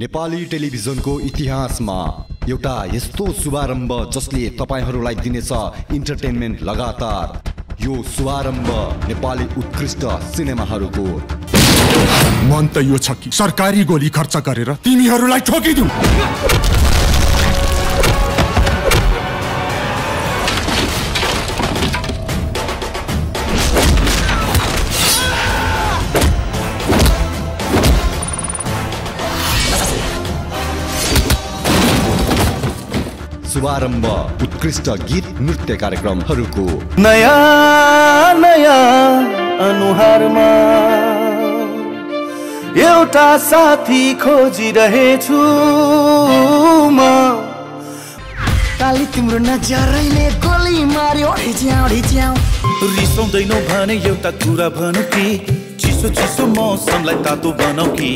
नेपाली टेलिभिजनको इतिहासमा एउटा यस्तो शुभारम्भ जसले तपाईहरुलाई दिनेछ इन्टरटेनमेन्ट लगातार यो शुभारम्भ नेपाली उत्कृष्ट सिनेमाहरुको मन त यो छ कि सरकारी गोली खर्च गरेर तिमीहरुलाई ठोकिदिउ शुभारम्भ उत्कृष्ट गीत नृत्य कार्यक्रमहरुको नया नया अनुहारमा एउटा साथी खोजिरहेछु म काली तिम्रो नजरले गोली मार्यो ढिच्याउ रिसाउँदैनौ भने एउटा कुरा भनु कि चिसो चिसो मौसमलाई तातो बनाऊ कि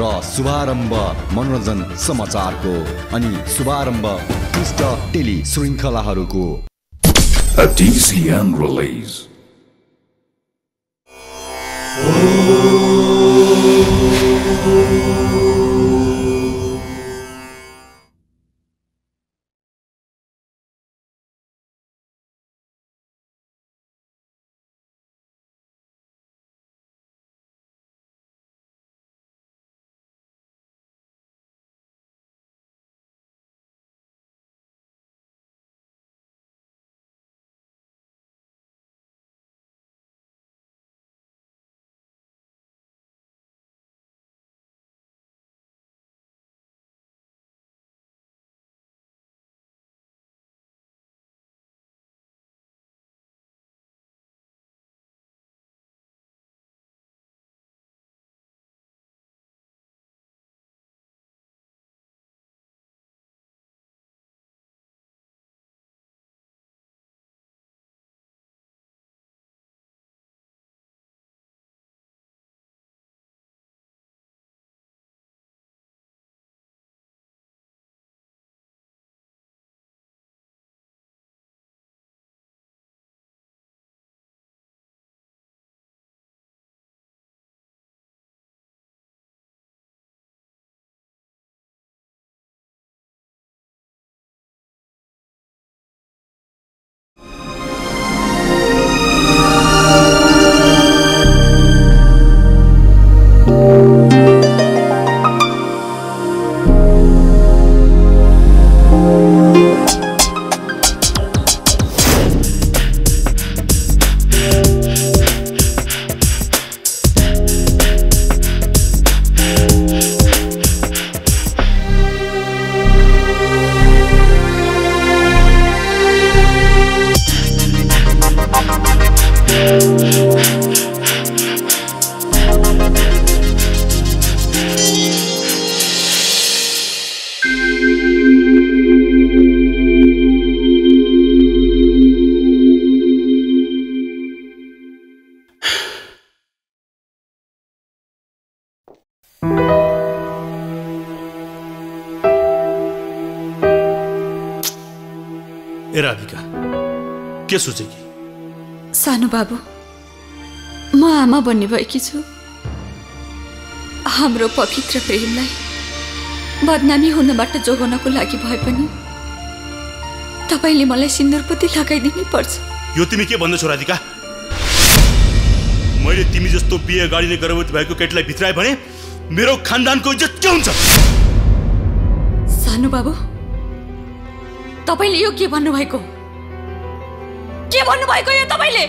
र शुभारम्भ मनोरञ्जन समाचारको अनि शुभारम्भ उत्कृष्ट टेली श्रृंखलाहरुको अ TCM रिलीज राधिका के सोचेकी सानो बाबु म आमा बन्ने भएकी छु हाम्रो पवित्र प्रेमलाई बदनामी हुनबाट जोगाउनको लागि भए पनि तपाईले मलाई सिन्दूरपत्ती लगाइदिनु पर्छ यो तिमी के भन्दैछौ राधिका मैले तिमी जस्तो बिहे गाडीले गर्भवती भएको केटीलाई भित्राए भने मेरो खानदानको इज्जत के हुन्छ सानो बाबु तपाईले यो के भन्नुभएको यो तपाईले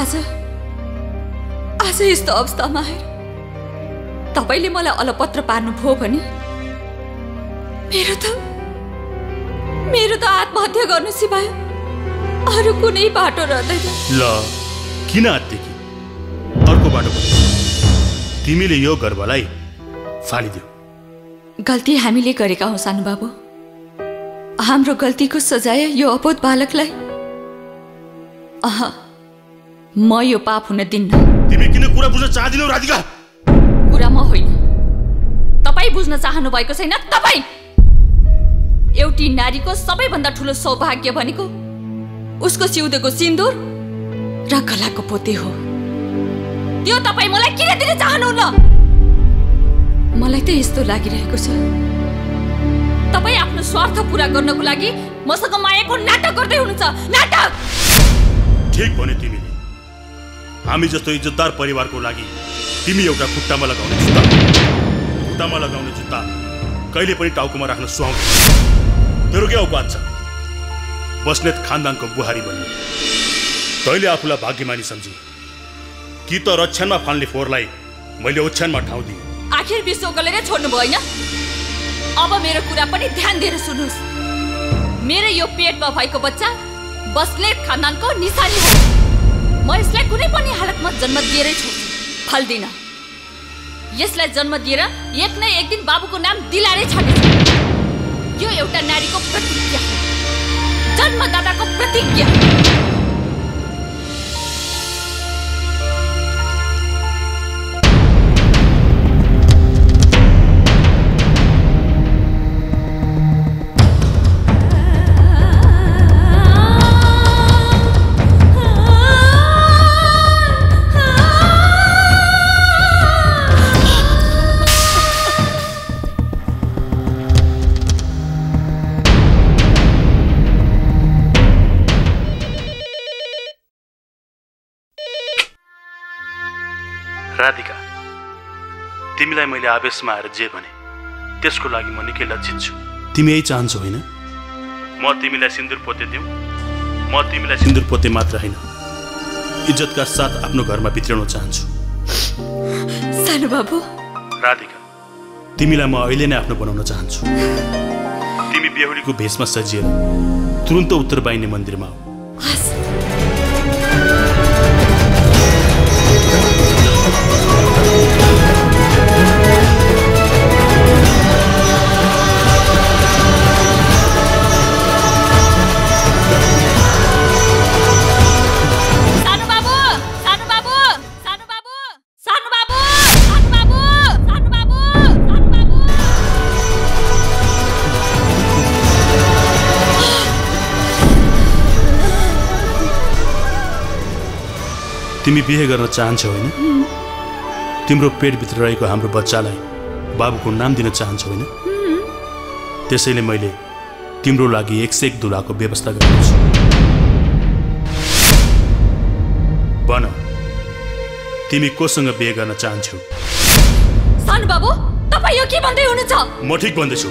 आज यस्तो अवस्थामा आएर तपाईले मलाई अलपत्र पार्नु भो भने मेरो त आत्महत्या गर्नु सिवाय अरु कुनै बाटो रहदैन ल किन आत्तिकी अर्को बाटो तिमीले यो गर्वलाई फालिदियो गल्ती हामीले गरेका हौ सानु बाबु हाम्रो गल्तीको सजाय यो अपद बालकलाई म यो पाप हुन दिन्न तिमी किन कुरा बुझ्न चाहदिनौ राधिका कुरा म होइन तपाई बुझ्न चाहनु भएको छैन तपाई एउटी नारीको सबैभन्दा ठूलो सौभाग्य भनेको उसको सिउँदैको सिन्दूर र गलाको पोते हो त्यो तपाई मलाई किन दिन चाहनु न म किन यस्तो लागिरहेको छ? तपाई आफ्नो स्वार्थ पूरा गर्नको लागि मसँग मायाको नाटक गर्दै हुनुहुन्छ। नाटक ठीक भने तिमीले हामी जस्तो इज्जतदार परिवारको लागि तिमी एउटा खुट्टामा लगाउने जुत्ता कहिले पनि टाउकोमा राख्न सुहाउँछ। तेरो के औकात छ बस्नेत खानदानको बुहारी बन्ने? तैले आफूलाई भाग्यमानी सम्झी कि त रक्षणमा फाल्ने फोरलाई मैले ओछ्यानमा ठाउँ दिए। आखिर विश्व गलेर छोड्नु भएन। अब मेरो कुरा पनि ध्यान दिएर सुन्नुस्। मेरो यो पेटमा भएको बच्चा बस्नेत खानदानको निशानी हो। म यसलाई कुनै पनि हालतमा जन्म दिएरै छोड्छु, फाल्दिन। यसलाई जन्म दिएर एक न एक दिन बाबुको नाम दिलारै छाड्छु। यो एउटा नारीको प्रतिज्ञा हो, जन्मदाताको प्रतिज्ञा। राधिका, तिमीलाई मैले आवेशमा आएर जे भने त्यसको लागि म निकै लज्जित छु। तिमी यही चाहन्छौ हैन? म तिमीलाई सिन्दूर पोते दिउँ। म तिमीलाई सिन्दूर पोते मात्र हैन, इज्जतका साथ आफ्नो घरमा बित्र्याउन चाहन्छु। सानो बाबु। राधिका, तिमीलाई म अहिले नै आफ्नो बनाउन चाहन्छु। तिमी बेहुलीको भेषमा सजिएर तुरुन्त उत्तर बाहिने मन्दिरमा आऊ। तिमी बिहे गर्न चाहन्छौ हैन? तिम्रो पेटभित्र रहेको हाम्रो बच्चालाई बाबुको नाम दिन चाहन्छौ हैन? त्यसैले मैले तिम्रो लागि 101 दुलाको व्यवस्था गरेको छु। बन, तिमी कोसँग बिहे गर्न चाहन्छौ? सानो बाबु, तपाई यो के भन्दै हुनुहुन्छ? म ठीक भन्दैछु।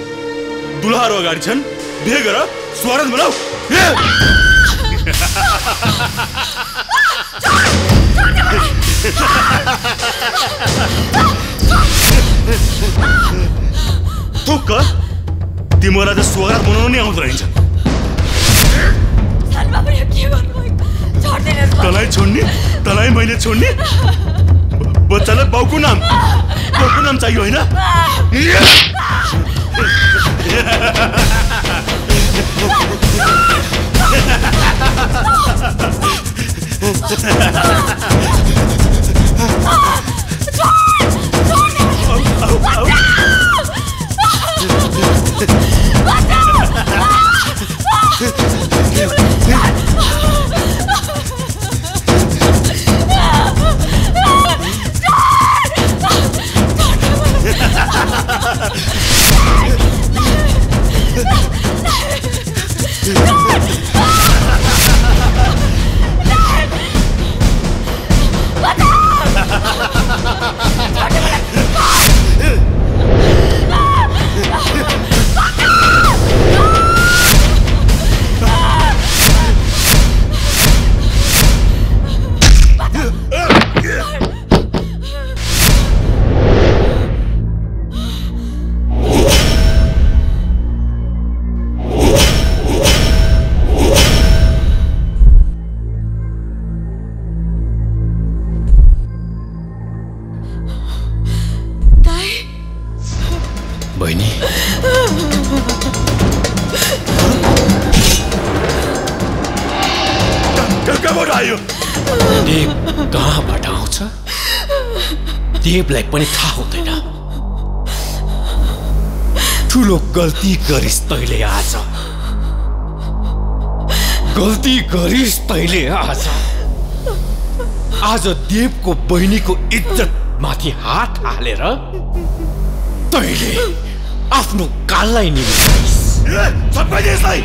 दुलाहरू अगाडि छन्, बिहे गर, स्वारन बनाऊ। थुक्क तिमीलाई त स्वागत बनाउनै आउँदो रहेछ। तलाई छोड्ने, तलाई मैले छोड्ने? बच्चालाई बाउको नाम चाहियो होइन? देवलाई पनि थाहा हुँदैन। ठुलो गल्ती गरिस् तैले आज, आज देवको बहिनीको इज्जत माथि हात हालेर त तैले आफ्नो काललाई निभाइस् सबै देशलाई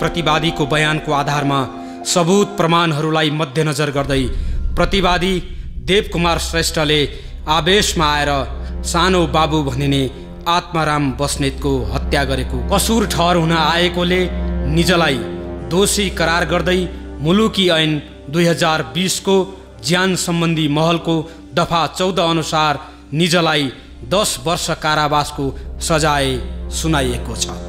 प्रतिवादी को बयान को आधार में सबूत प्रमाणहरूलाई मध्यनजर गर्दै प्रतिवादी देवकुमार श्रेष्ठले आवेश में आएर सानो बाबू भनिने आत्माराम बस्नेत को हत्या गरेको कसूर ठहर हुन आएकोले निजलाई दोषी करार गर्दै मुलुकी ऐन 2020 को ज्यान संबंधी महल को दफा 14 अनुसार निजलाई 10 वर्ष कारावास को सजाय सुनाइएको छ।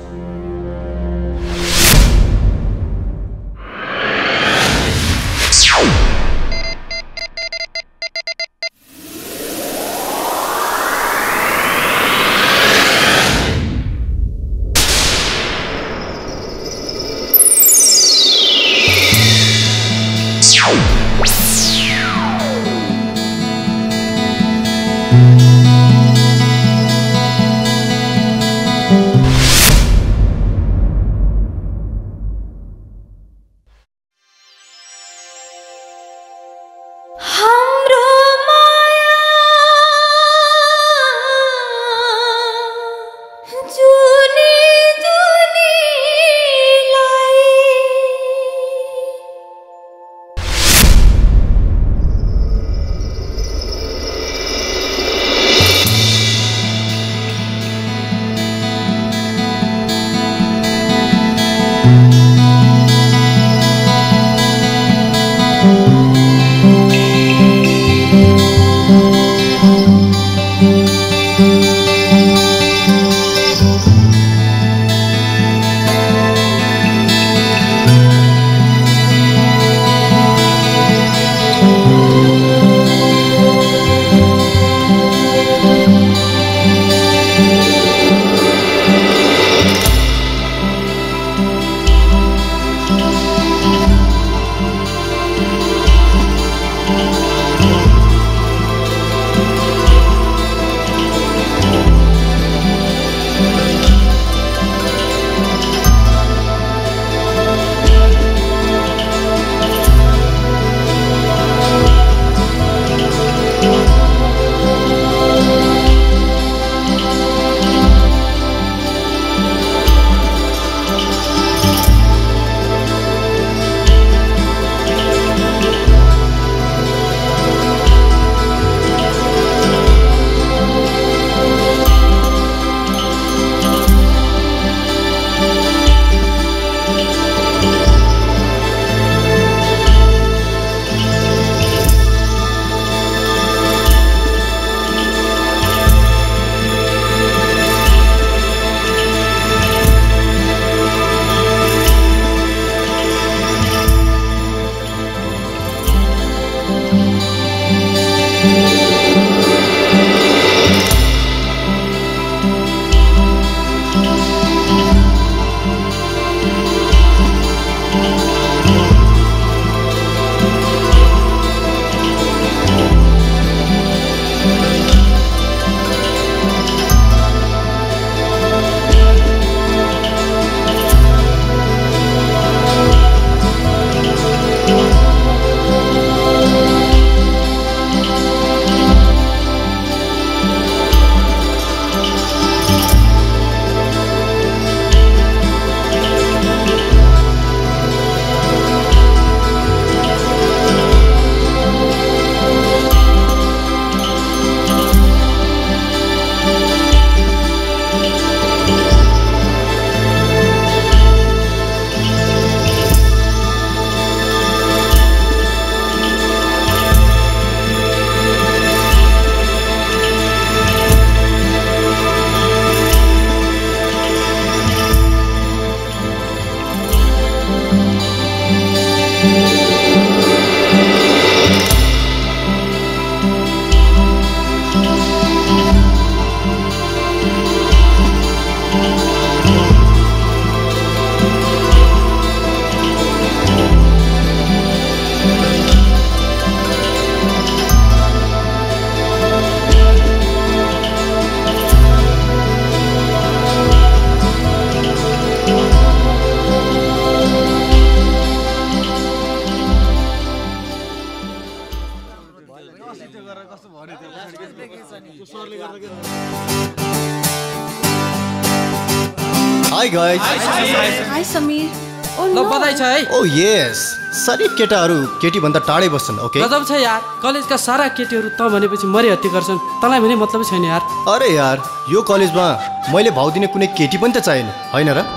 जुनी जुनी लाई guys. Hi Samir. Oh no. Oh yes. Sarif keta haru keti bhanda tadai bassan, okay? Gadab cha yaar. College ka sara keti haru ta bhanepachi mari hatti garchan. Talai bhane matlab chaina yaar. Are yaar, yo college ma maile bhau dine kunai keti pani ta chahaina, haina ra?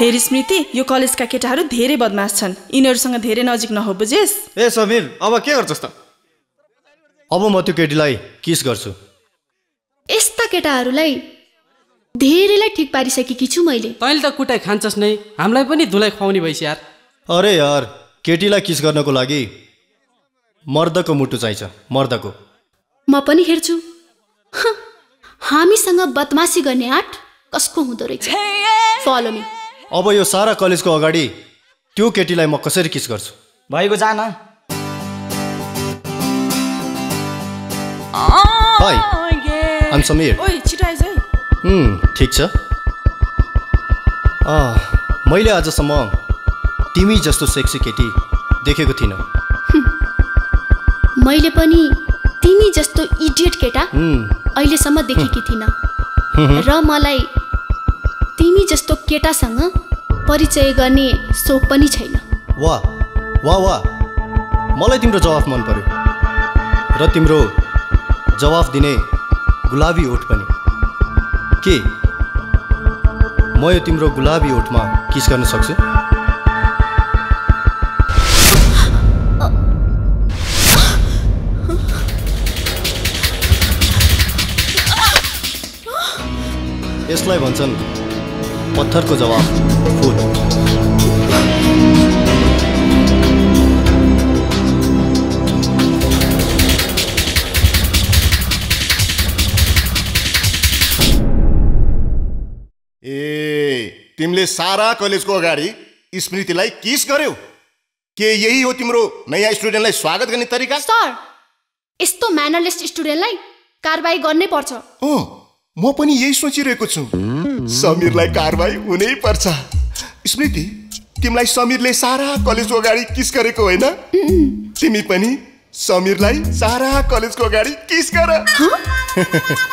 Hey Smriti, you college ka ketaharu dherai badmash chan. Yinarusanga dherai najik naho bujhes. Hey Samir, aba ke garchhas ta? Aba ma tyo ketilai kiss garchu. Yasta ketaharulai dheraiलाई ठीक पारिसकेकी छु मैले. तैले त कुटाइ खान्छस् नै, हामीलाई पनि धुलाई खुवाउने भइस यार. अरे यार, केटीलाई किस गर्नको लागि मर्दको मुटु चाहिन्छ, मर्दको. म पनि हेर्छु. हामीसँग बदमासी गर्ने आट कसको हुँदो रहेछ. Follow me. अब यो सारा कलेजको अगाडि त्यो केटीलाई म कसरी किस गर्छु? भाइको जान. हाय. I'm Samir. ओइ छिटो आइज है. ठीक छ. मैले आजसम्म तिमी जस्तो सेक्सी केटी देखेको थिइन. मैले पनि तिमी जस्तो इडियट केटा अहिले सम्म देखेकी थिइन. र मलाई तिमी जस्तो केटासँग परिचय गर्ने सोख पनि छैन. वाह वाह वाह, मलाई तिम्रो जवाफ मन पर्यो र तिम्रो जवाफ दिने गुलाबी ओठ पनि. के म यो तिम्रो गुलाबी ओठमा किस गर्न सक्छु? यसलाई भन्छन् पत्थर को जवाब फूल. ए तिमले सारा कलेज को अगाडि स्मृतिलाई किस गर्यौ? के यही हो तिम्रो नयाँ स्टुडेन्टलाई स्वागत गर्ने तरिका? सर, यस्तो म्यानरलेस स्टुडेन्टलाई कारबाही गर्नै पर्छ. हो, म पनि यही सोचिरहेको छु. समीरलाई कारबाही हुनै पर्छ. स्मृति, तिमीलाई समीरले सारा कलेजको अगाडि किस गरेको होइन? तिमी पनि समीरलाई सारा कलेजको अगाडि किस गर.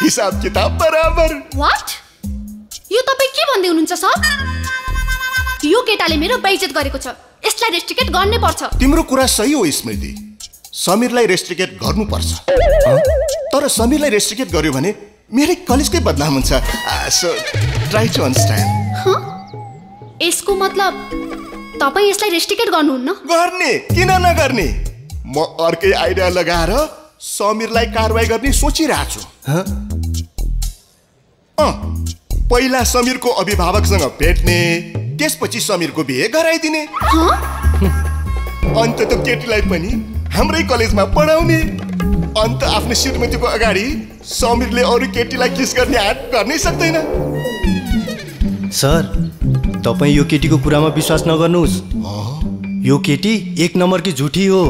हिसाब किताब बराबर. What? यो तपाई के भन्दै हुनुहुन्छ सर? यो केटाले मेरो बेइज्जत गरेको छ. यसलाई रेस्ट्रिक्ट गर्नै पर्छ. तिम्रो कुरा सही हो स्मृति. समीरलाई रेस्ट्रिक्ट गर्नु पर्छ. तर समीरलाई रेस्ट्रिक्ट गर्यो भने मेरे कलेज के बदनाम हुन्छ. So try to understand. यसको मतलब तपाई यसलाई रेस्ट्रिक्ट गर्नुहुन्न? गर्ने, किन नगर्ने. म अर्कै आइडिया लगाएर समीरलाई कारबाही गर्ने सोचिरहेछु. पहिला समीरको अभिभावकसँग भेट्ने, त्यसपछि समीरको बिहे गराइदिने, अन्त त केटीलाई पनि हाम्रै कलेजमा पढाउने, अन्त आफ्नो श्रीमतीको अगाडि समीरले अरू केटीलाई किस गर्ने आँट गर्नै सक्दैन. सर, तपाईँ यो केटीको कुरामा विश्वास नगर्नुहोस्. यो केटी एक नम्बरकी झुठी हो.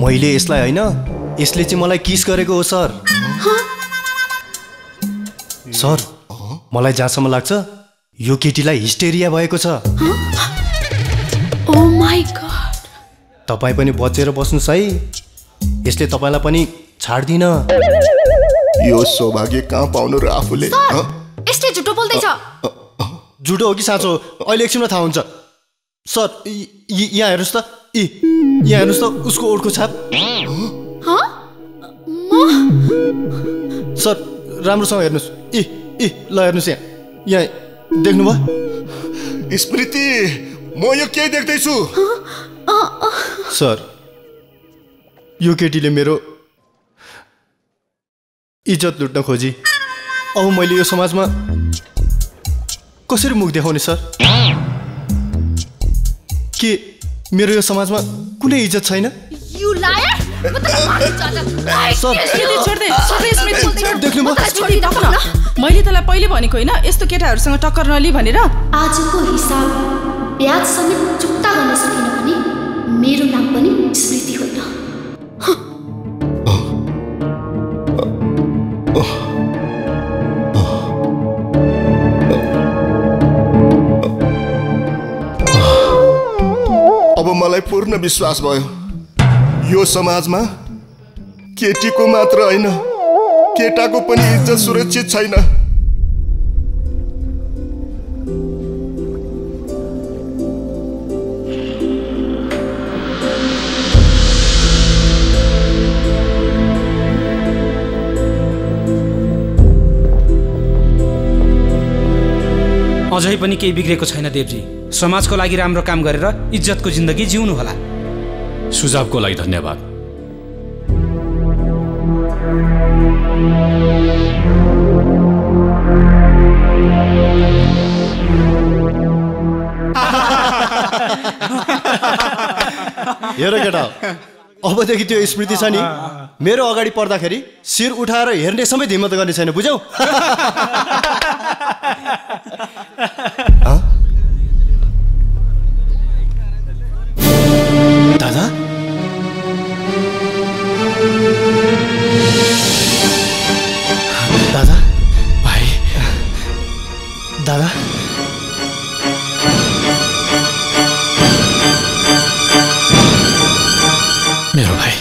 मैले यसलाई होइन, यसले चाहिँ मलाई किस गरेको हो सर. सर, मलाई जहाँसम्म लाग्छ यो केटीलाई हिस्टेरिया भएको छ. Oh my God. तपाईं पनि बचेर बस्नुस् है. यसले तपाईलाई पनि छाड्दिन. यो सौभाग्य कहाँ पाउनु र आफूले. यसले झुटो बोल्दैछ. झुटो हो कि साँचो अहिले एकछिनमा थाहा हुन्छ. सर, यहाँ हेर्नुस् त. यहाँ हेर्नुस् त उसको ओठको छाप. सर, राम्रोसँग हेर्नुस्. ल हेर्नुस् यहाँ. देख्नुभयो स्मृति, म यो के देख्दैछु? सर, यो केटीले मेरो इज्जत लुट्न खोजी. अब मैले यो समाजमा कसरी मुख देखाउने सर? के मेरो यो समाजमा कुनै इज्जत छैन? You liar. मैले तँलाई पहिले भनेको होइन यस्तो केटाहरूसँग टक्कर नलिई भनेर. आजको हिसाब ब्याज समेत चुक्ता गर्न सकिन भने मेरो नाम पनि स्मृति होइन. मलाई पूर्ण विश्वास भयो यो समाजमा केटीको मात्र हैन केटाको पनि इज्जत सुरक्षित छैन। अझै पनि केही बिग्रेको छैन देवजी, समाजको लागि राम्रो काम गरेर इज्जतको जिन्दगी जिउनु होला। सुझावको लागि धन्यवाद। हेर केटा, अबदेखि त्यो स्मृति छ नि मेरो अगाडि पर्दाखेरि शिर उठाएर हेर्ने सबै हिम्मत गर्ने छैन, बुझ्यौ? दादा दादा भाइ दादा मेरो भाइ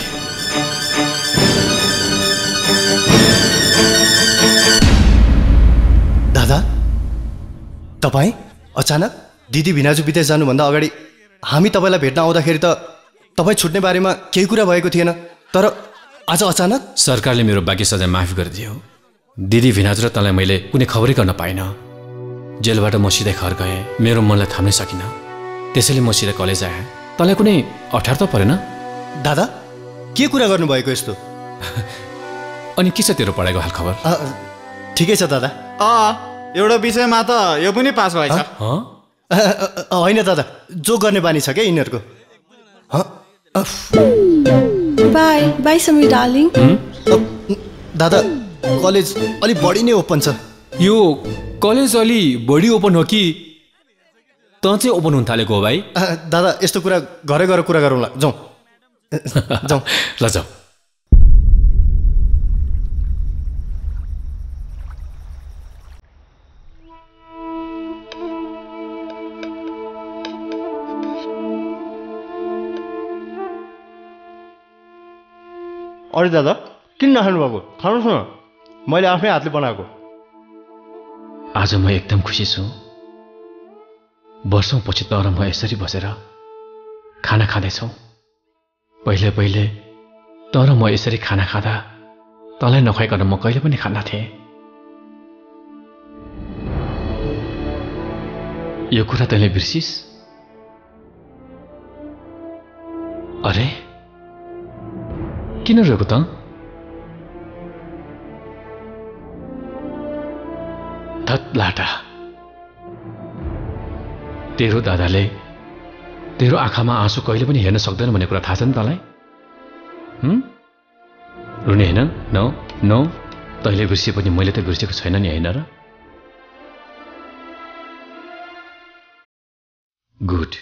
दादा तपाई अचानक दिदी भिनाजु बिते जानु भन्दा अगाडि हामी तपाईलाई भेट्न आउँदाखेरि त तपाई छुट्ने बारेमा केही कुरा भएको थिएन, तर आज अचानक सरकारले मेरो बाकी सजाय माफ गरिदियो। दिदी भिनाजु र तँलाई मैले कुनै खबरै गर्न पाइन, जेलबाट म सिधै घर गएँ, मेरो मनलाई थाम्नै सकिनँ, त्यसैले म सिधै कलेज आएँ। तँलाई कुनै अठार त परेन दादा? के कुरा गर्नुभएको यस्तो? अनि के छ तेरो पढाइको हाल खबर? ठिकै छ दादा, एउटा विषयमा त यो पनि पास भएछ। होइन दादा, जो गर्ने बानी छ क्या यिनीहरूको। Bye bye Sami darling. दादा कलेज अलि बढी नै ओपन छ। यो कलेज अलि बढी ओपन हो कि त चाहिँ ओपन हुन थालेको हो भाइ? दादा यस्तो कुरा घरै गएर कुरा गरौँला, जाउँ जाउँ ल जाउँ। अरे दादा किन नखानु भएको? खानुहोस् न, मैले आफ्नै हातले बनाएको। आज म एकदम खुसी छु, वर्षौंपछि त म यसरी बसेर खाना खाँदैछौँ। पहिले पहिले तर म यसरी खाना खाँदा तँलाई नखुवाइकन म कहिले पनि खाना थिएँ। यो कुरा तैँले बिर्सिस्? अरे किन रोएको त? धत लाटा, तेरो दादाले तेरो आँखामा आँसु कहिले पनि हेर्न सक्दैन भन्ने कुरा थाहा छ नि तँलाई? रुने होइन? नौ नौ तैँले बिर्से पनि मैले त बिर्सेको छैन नि, होइन र? गुड।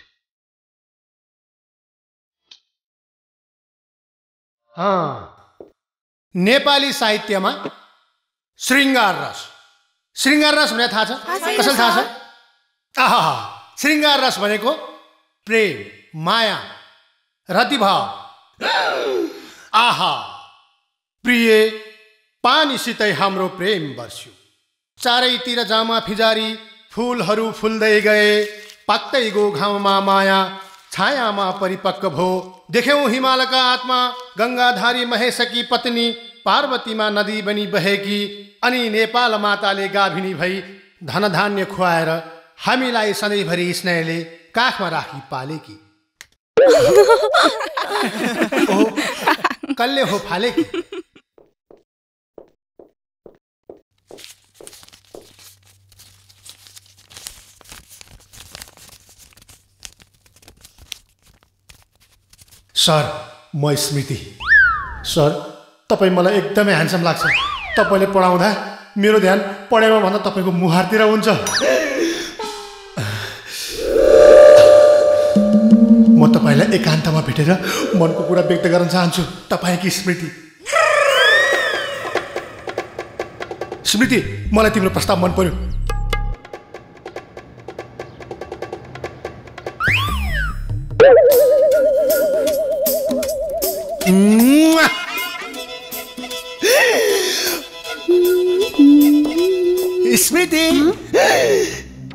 नेपाली साहित्यमा श्रृंगार रस, श्रृंगार रस भने थाहा छ? कसले थाहा छ? श्रृंगार रस भनेको प्रेम, माया, रतिभाव, आहा प्रिय पानीसितै हाम्रो प्रेम बर्स्यो, चारैतिर जामा फिजारी फूलहरू फुल्दै गए, पाक्दै गो घाममा माया, छायामा परिपक्व भो, देख्यौं हिमालका आत्मा, गंगाधारी महेशकी पत्नी पार्वतीमा नदी बनी बहेकी, अनि नेपाल माताले गाभिनी भई धनधान्य खुवाएर हामीलाई सधैँभरि स्नेहले काखमा राखी पालेकी। कल्ले हो फालेकी। सर म स्मृति। सर तपाईँ मलाई एकदमै ह्यान्डसम लाग्छ, तपाईँले पढाउँदा मेरो ध्यान पढाइमा भन्दा तपाईँको मुहारतिर हुन्छ। म तपाईँलाई एकान्तमा भेटेर मनको कुरा व्यक्त गर्न चाहन्छु। तपाईँकी स्मृति। स्मृति मलाई तिम्रो प्रस्ताव मन पर्यो।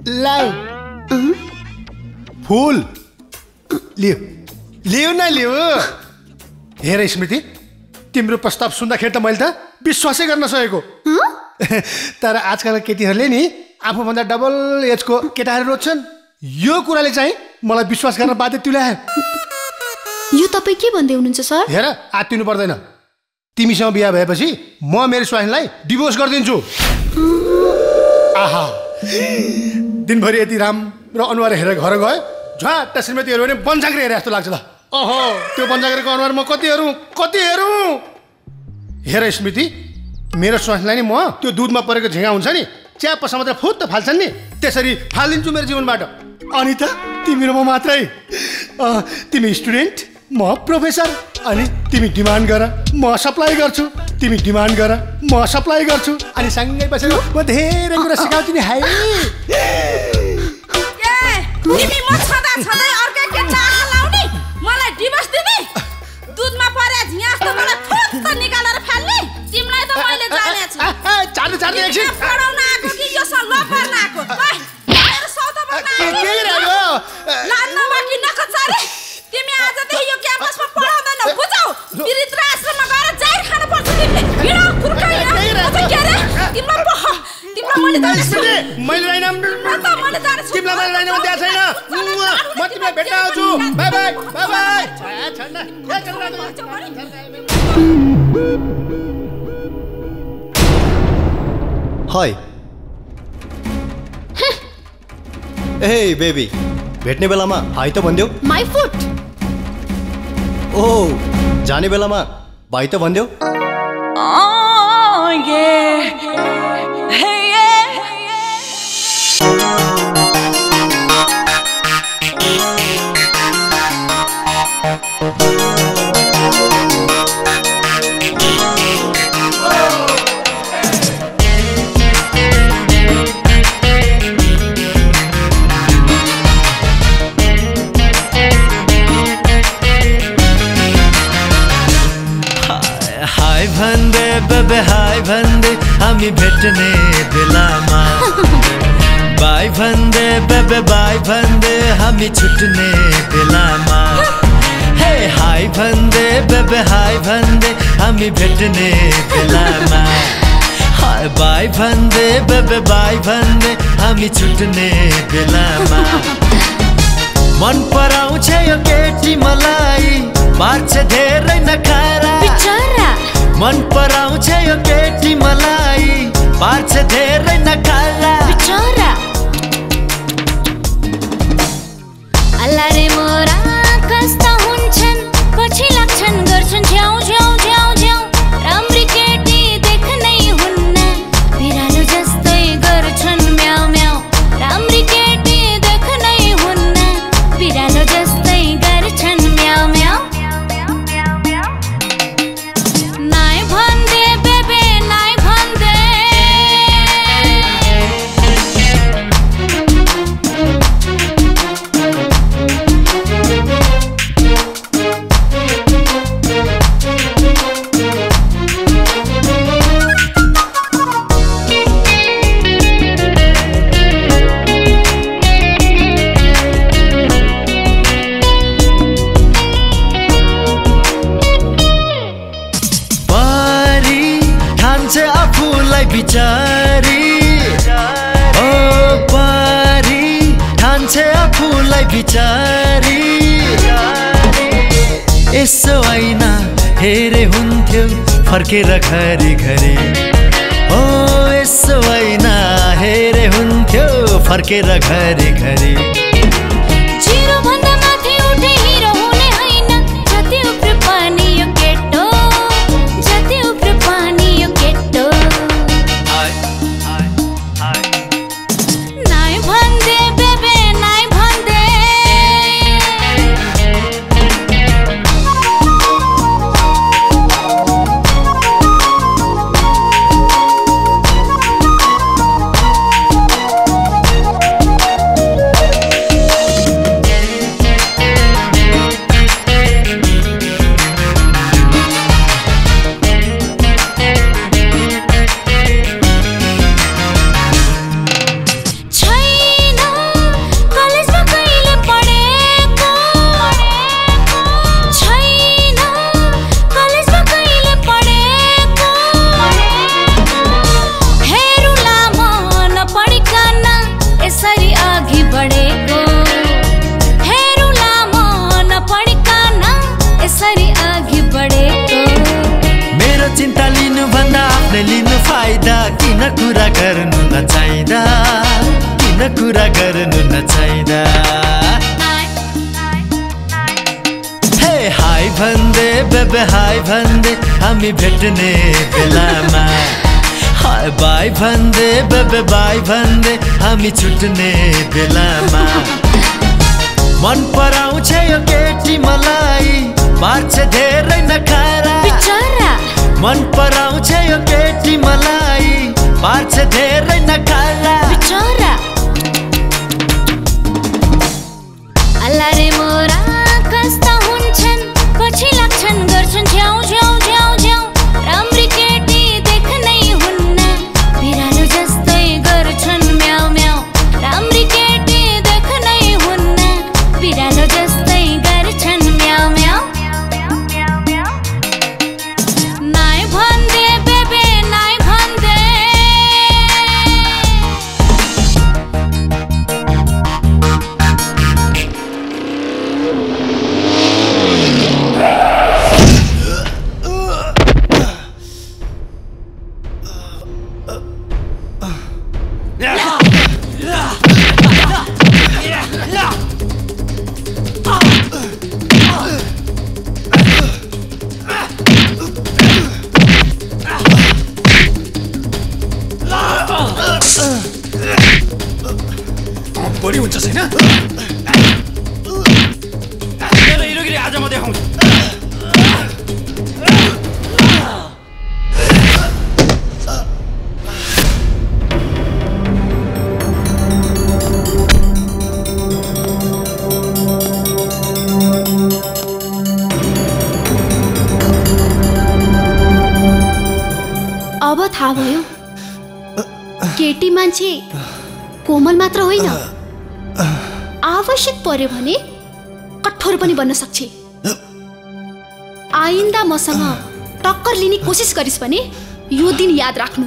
लाए फूल लियो लियो न लियो हेर स्मृति तिम्रो प्रस्ताव सुन्दाखेरि त मैले त विश्वासै गर्न सकेको तर आजकल केटीहरूले नि आफू भन्दा डबल एज को केटाहरू रोज्छन् यो कुराले चाहिँ मलाई विश्वास गर्न बाध्य तुल्यायो यो तपाई के भन्दै हुनुहुन्छ सर हेर आत्तिनु पर्दैन तिमीसँग बिहा भएपछि म मेरो स्वाइनलाई डिभोर्स गर्दिन्छु आहा दिनभरि यति राम र अनुहार हेरेर घर गए झ्वाट्ट श्रीमतीहरु भने बन्जाग्रे हेरे जस्तो लाग्छ ल ओहो त्यो बन्जाग्रेको अनुहार म कति हेरु हेर स्मृति मेरो स्वाइनलाई नि म त्यो दूधमा परेको झिँगा हुन्छ नि च्याप समातेर फुत्त फाल्छन् नि त्यसरी फालिन्छु मेरो जीवनबाट अनि त तिमी र म मात्रै तिमी स्टुडेन्ट म प्रोफेसर अनि तिमी डिमान्ड गर म सप्लाई गर्छु तिमी डिमान्ड गर म सप्लाई गर्छु अनि सँगै बसेर म धेरै कुरा सिकाउँछु नि हाय ए तिमी म छदा छदै अर्का केटा लाउनी मलाई डिभोर्स दिने दूधमा परे झिँगा जस्तो मलाई फुत्त निकालेर फाल्ने तिमीलाई त मैले जानेछु चाल्नु चाल्नु एकछिन पढाउन आको कि यो स ल पर्न आको मेरो सौदा बन्न के गर्यो लान्न बाकी नखचारे तिमी आज देखि यो क्याम्पसमा पढाउँदैन बुझौ विरित्र आश्रममा गएर जाहिर खान पर्छ तिमीले हिँड कुर्का हिँड के रे तिम्रो पख तिम्रो मैले जाने मैले लाइन त मैले जाने तिम्रो मैले लाइनमा दिया छैन म तिमीलाई भेट्न आउँछु बाइ बाइ बाइ बाइ छया छन्न ए छन्न हाय ए बेबी भेट्ने बेलामा हाई त भन्दियौ माई फुट ओ जाने बेलामा बाई त भन्दियौ ओ ये हे ये हाय भन्दे हमी भेटने बेलामा बाय भन्दे बेबे बाय भन्दे हमी छुटने बेलामा हे हाय भन्दे बेबे हाय भन्दे हमी भेटने बेलामा हाय बाय भन्दे बेबे बाय भन्दे हमी छुटने बेलामा मन पराउँछ यो केटी मलाई मार्छ धेरै नखरा बिचारा मन पराउँछ यो केटी मलाई पार्छ धेरै नकाला बिचरा अल्ला रे मोरा कस्ता हुन्छन् पछि लाग्छन् गर्छन् झ्याउ झ्याउ झ्याउ झ्याउ राम्री केटी देख्नै हुन्न बिरालो जस्तै गर्छन् म्याउ म्याउ राम्री केटी देख्नै हुन्न बिरालो जस्तै गर्छन् म्याउ म्याउ बिचारी ओ पारी ठान्छे आफूलाई बिचारी यसो आइना हेरे हुन्थ्यो फर्केर घरी घरी ओ यसो आइना हेरे हुन्थ्यो फर्केर घरी घरी मन कुरा गर्नु नचाहिदा हे हाय भन्दै हामी भेट्ने बेलामा हाय बाय भन्दै बेबे बाय भन्दै हामी छुट्ने बेलामा मन पराउँछ यो केटी मलाई मार्छ धेरै नखरा बिचारा मन पराउँछ यो केटी मलाई मार्छ धेरै नखरा बिचारा अल्ला रे मोरा कस्ता हुन्छन् पछि लाग्छन् गर्छन् झ्याउ झ्याउ झ्याउ झ्याउ राम्री केटी देख्नै हुन्न बिरालो जस्तै गर्छन् म्याउ म्याउ राम्री केटी देख्नै हुन्न बिरालो जस्तै गर्छन् म्याउ म्याउ नाइ भन्दै बेबे नाइ भन्दै कोमल मात्र होइन आवश्यक पर्यो भने कठोर पनि बन्न सक्छ आइन्दा मसँग टक्कर लिने कोसिस गरिस् भने यो दिन याद राख्नु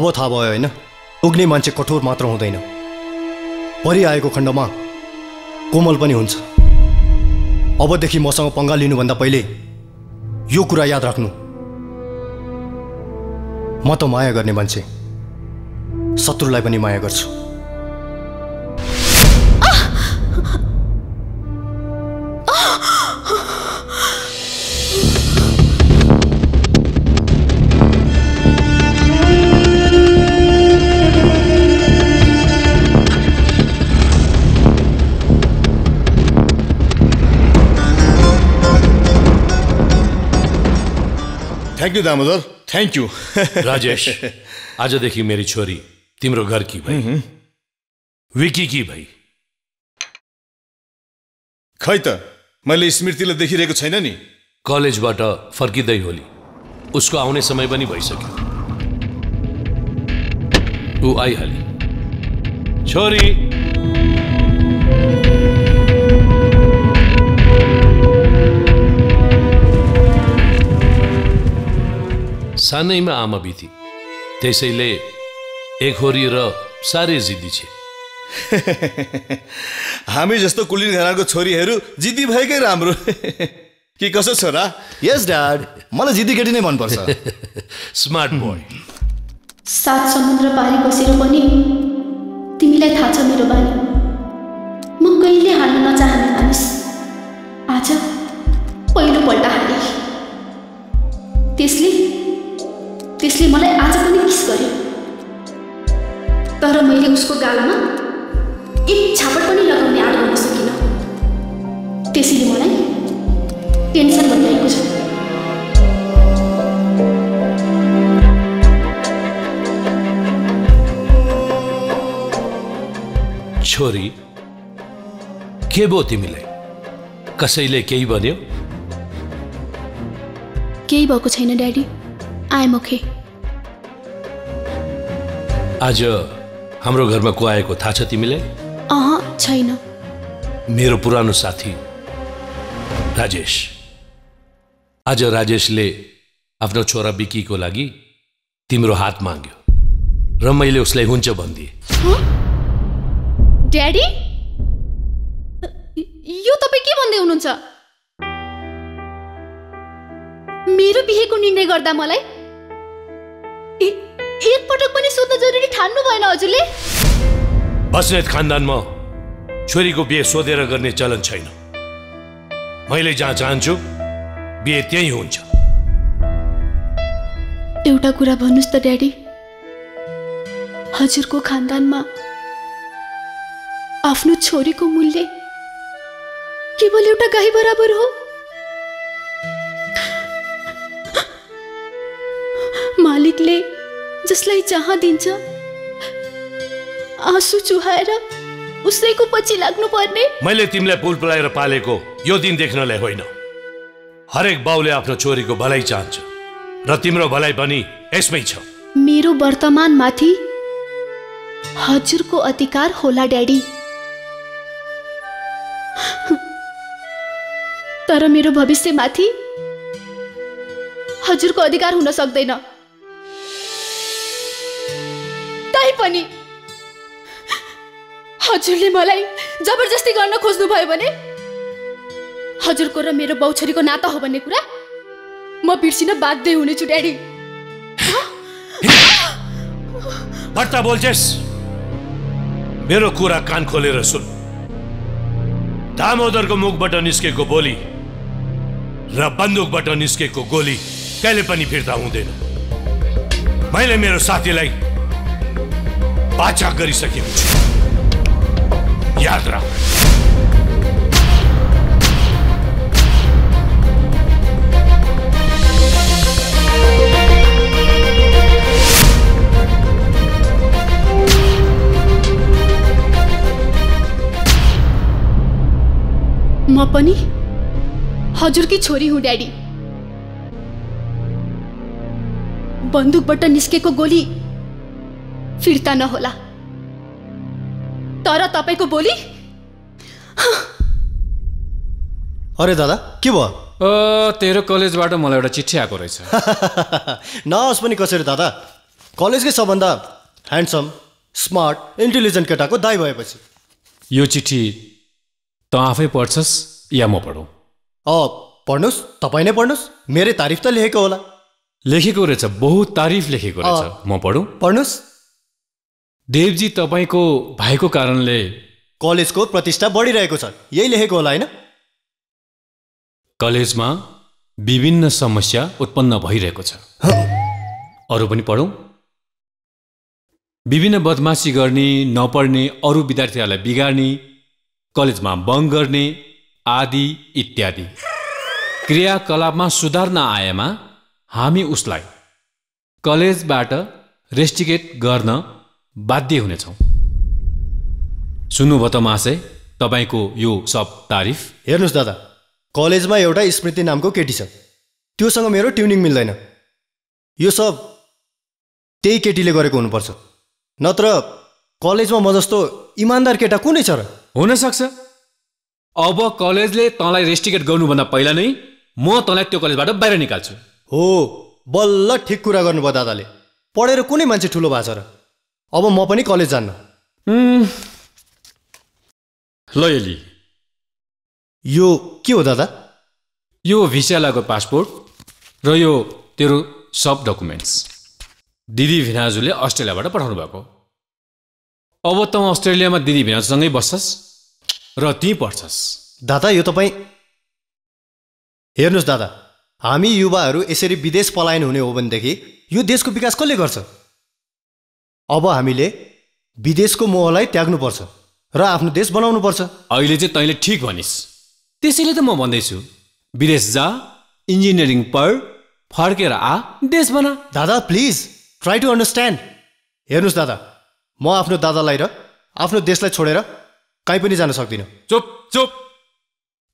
अब थाहा भयो हैन उग्ने मान्छे कठोर मात्र हुँदैन परि आएको खण्डमा कोमल पनि हुन्छ अबदेखि मसँग पंगा लिनु भन्दा पहिले यो कुरा याद राख्नु म त माया गर्ने मान्छे शत्रुलाई पनि माया गर्छु Thank you, Damodar. Thank you. Rajesh, आज देखी मेरी छोरी तिम्रो घर की भाई, विकी की भाई. खै त मैले स्मृतिलाई देखिरहेको छैन नि. कलेजबाट फर्किदै होली. उसको आउने समय पनि भइसक्यो. ऊ आइहाली. छोरी सानैमा आमा बिती त्यसैले एक होरी र सारे जिद्दी छ हामी जस्तो कुलीन घरको छोरीहरू जिद्दी भएकै राम्रो के कसो छोरा यस ड्याड मलाई जिद्दी केटी नै मन पर्छ स्मार्ट बॉय सात समुद्र पारी बसेर पनि तिमीलाई थाहा छ मेरो बानी कहिले हाल्न नचाहने मानिस आज पहिलो पल्ट हाले। त्यसले त्यसले मलाई आज पनि किस गर्यो, तर मैले उसको गालमा एक छापट पनि लगाउने आँट गर्न सकिन। त्यसैले मलाई टेन्सन भइरहेको छ। छोरी के भो तिमीले, कसैले केही भन्यो? केही भएको छैन ड्याडी, आई एम ओके। आज हाम्रो घरमा को आएको थाहा छ तिमीले? अह छैन। मेरो पुरानो साथी राजेश। आज राजेशले आफ्नो छोरा बिकीको लागि तिम्रो हात माग्यो र मैले उसलाई हुन्छ भन्दिए। डैडी यो तपाई के भन्दै हुनुहुन्छ? मेरो बिहेको निर्णय गर्दा मलाई एक पटक पनि सोध्न जरुरी ठान्नु भएन हजुरले? बस्नेत खानदानमा छोरीको बिहे सोधेर गर्ने चलन छैन। मैले जहाँ चाहन्छु बिहे त्यही हुन्छ। एउटा कुरा भन्नुस् त डैडी, हजुरको खानदानमा आफ्नो छोरीको मूल्य केवल एउटा गाई बराबर हो? मालिकले जसलाई जहाँ दिन्छ आँसु चुहाएर उसैको पछि लाग्नु पर्ने। मैले तिमीलाई भूल पुलाएर पालेको यो दिन देख्नलाई होइन। हरेक बाउले आफ्नो छोरीको भलाइ चाहन्छ र तिम्रो भलाइ पनि यसमै छ। मेरो वर्तमानमाथि हजुरको अधिकार होला ड्याडी, तर मेरो भविष्यमाथि हजुरको अधिकार हुन सक्दैन। तैपनि हजुरले मलाई जबरजस्ती गर्न खोज्नु भयो भने हजुरको र मेरो बाउ छोरीको नाता हो भन्ने कुरा म बिर्सिन बाध्य हुनेछु ड्याडी। बट्टा बोल्छेस्? मेरो कुरा कान खोलेर सुन। दामोदरको मुखबाट निस्केको बोली र बन्दुकबाट निस्केको गोली कहिले पनि फिर्ता हुँदैन। मैले मेरो साथीलाई बाचा गरिसकेको छु, याद राख। म पनि हजुरकी छोरी हुँ ड्याडी। बन्दुकबाट निस्केको गोली फिर्ता नहोला, तर तपाईको बोली। अरे दादा के भयो? तेरो कलेजबाट मलाई एउटा चिठी आएको रहेछ। नहोस् पनि कसरी दादा, कलेजकै सबभन्दा ह्यान्डसम स्मार्ट इन्टेलिजेन्ट केटाको दाइ भएपछि यो चिठी त आफै पढ्छस् या म पढौँ? पढ्नुहोस्, तपाईँ नै पढ्नुहोस्। मेरै तारिफ त लेखेको होला। लेखेको रहेछ, बहुत तारिफ लेखेको रहेछ। म पढौँ? पढ्नुहोस्। देवजी तपाईँको भाइको कारणले कलेजको प्रतिष्ठा बढिरहेको छ, यही लेखेको होला होइन? कलेजमा विभिन्न समस्या उत्पन्न भइरहेको छ। अरू पनि पढौँ। विभिन्न बदमासी गर्ने, नपढ्ने, अरू विद्यार्थीहरूलाई बिगार्ने, कलेजमा बङ्ग गर्ने आदि इत्यादि क्रियाकलापमा सुधार नआएमा हामी उसलाई कलेजबाट रेस्टिकेट गर्न बाध्य हुनेछौँ। सुन्नुभयो त महाशय तपाईँको यो सब तारिफ? हेर्नुहोस् दादा, कलेजमा एउटा स्मृति नामको केटी छ, त्योसँग मेरो ट्युनिङ मिल्दैन। यो सब त्यही केटीले गरेको हुनुपर्छ, नत्र कलेजमा म जस्तो इमान्दार केटा कुनै छ र? हुनसक्छ अब कलेजले तँलाई रेस्टिकेट गर्नुभन्दा पहिला नै म तँलाई त्यो कलेजबाट बाहिर निकाल्छु। हो, बल्ल ठिक कुरा गर्नुभयो दादाले। पढेर कुनै मान्छे ठुलो भएको छ र? अब म पनि कलेज जान्न। ल एली, यो के हो दादा? यो भिसा लागेको पासपोर्ट र यो तेरो सब डकुमेन्ट्स दिदी भिनाजुले अस्ट्रेलियाबाट पठाउनु भएको। अब त अस्ट्रेलियामा दिदी भिनाजुसँगै बस्छस्? र ती पढ्छस्। दादा यो तपाई हेर्नुस् दादा, हामी युवाहरू यसरी विदेश पलायन हुने हो भनेदेखि यो देशको विकास कसले गर्छ? अब हामीले विदेशको मोहलाई त्याग्नुपर्छ र आफ्नो देश बनाउनुपर्छ। अहिले चाहिँ तैले ठीक भनिस्। त्यसैले त म भन्दै छु, विदेश जा, इन्जिनियरिङ पढ, फर्केर आ, देश बना। दादा प्लिज ट्राई टु अन्डरस्ट्यान्ड। हेर्नुस् दादा, म आफ्नो दादालाई र आफ्नो देशलाई छोडेर कहीँ पनि जान सक्दिनँ। चुप चुप,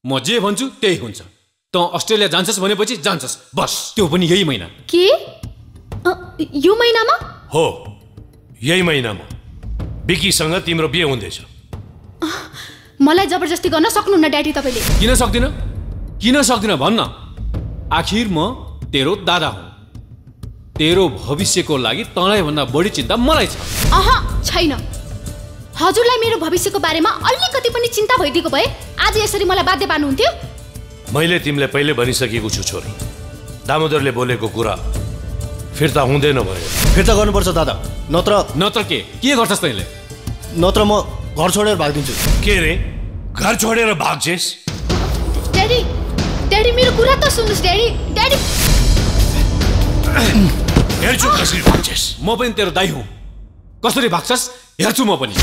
म जे भन्छु त्यही हुन्छ। त अस्ट्रेलिया जान्छस् भनेपछि जान्छस्, बस। त्यो पनि यही महिना। के यो महिनामा? हो, यही महिनामा बिकीसँग तिम्रो बिहे हुँदैछ। मलाई जबरजस्ती गर्न सक्नुहुन्न ड्याडी तपाईँले। किन सक्दिनँ, किन सक्दिनँ भन्न। आखिर म तेरो दादा हुँ। तेरो भविष्यको लागि तँलाई भन्दा बढी चिन्ता मलाई छ। अह छैन, हजुरलाई मेरो भविष्यको बारेमा अलिकति पनि चिन्ता भइदिएको भए आज यसरी मलाई बाध्य पार्नुहुन्थ्यो? मैले तिमीलाई पहिले भनिसकेको छु छोरी, दामोदरले बोलेको कुरा फिर्ता हुँदैन भयो। फिर्ता गर्नुपर्छ दादा, नत्र नत्र के गर्छस् तैँले? नत्र म घर छोडेर भाग्दिन्छु। के रे, घर छोडेर भाग्छेस्? ड्याडी ड्याडी मेरो कुरा त सुन्नुस्। ड्याडी ड्याडी हेर्छु कसरी भाग्छेस्। म पनि तेरो दाइ हुँ, कसरी भाग्छस् हेर्छु म पनि।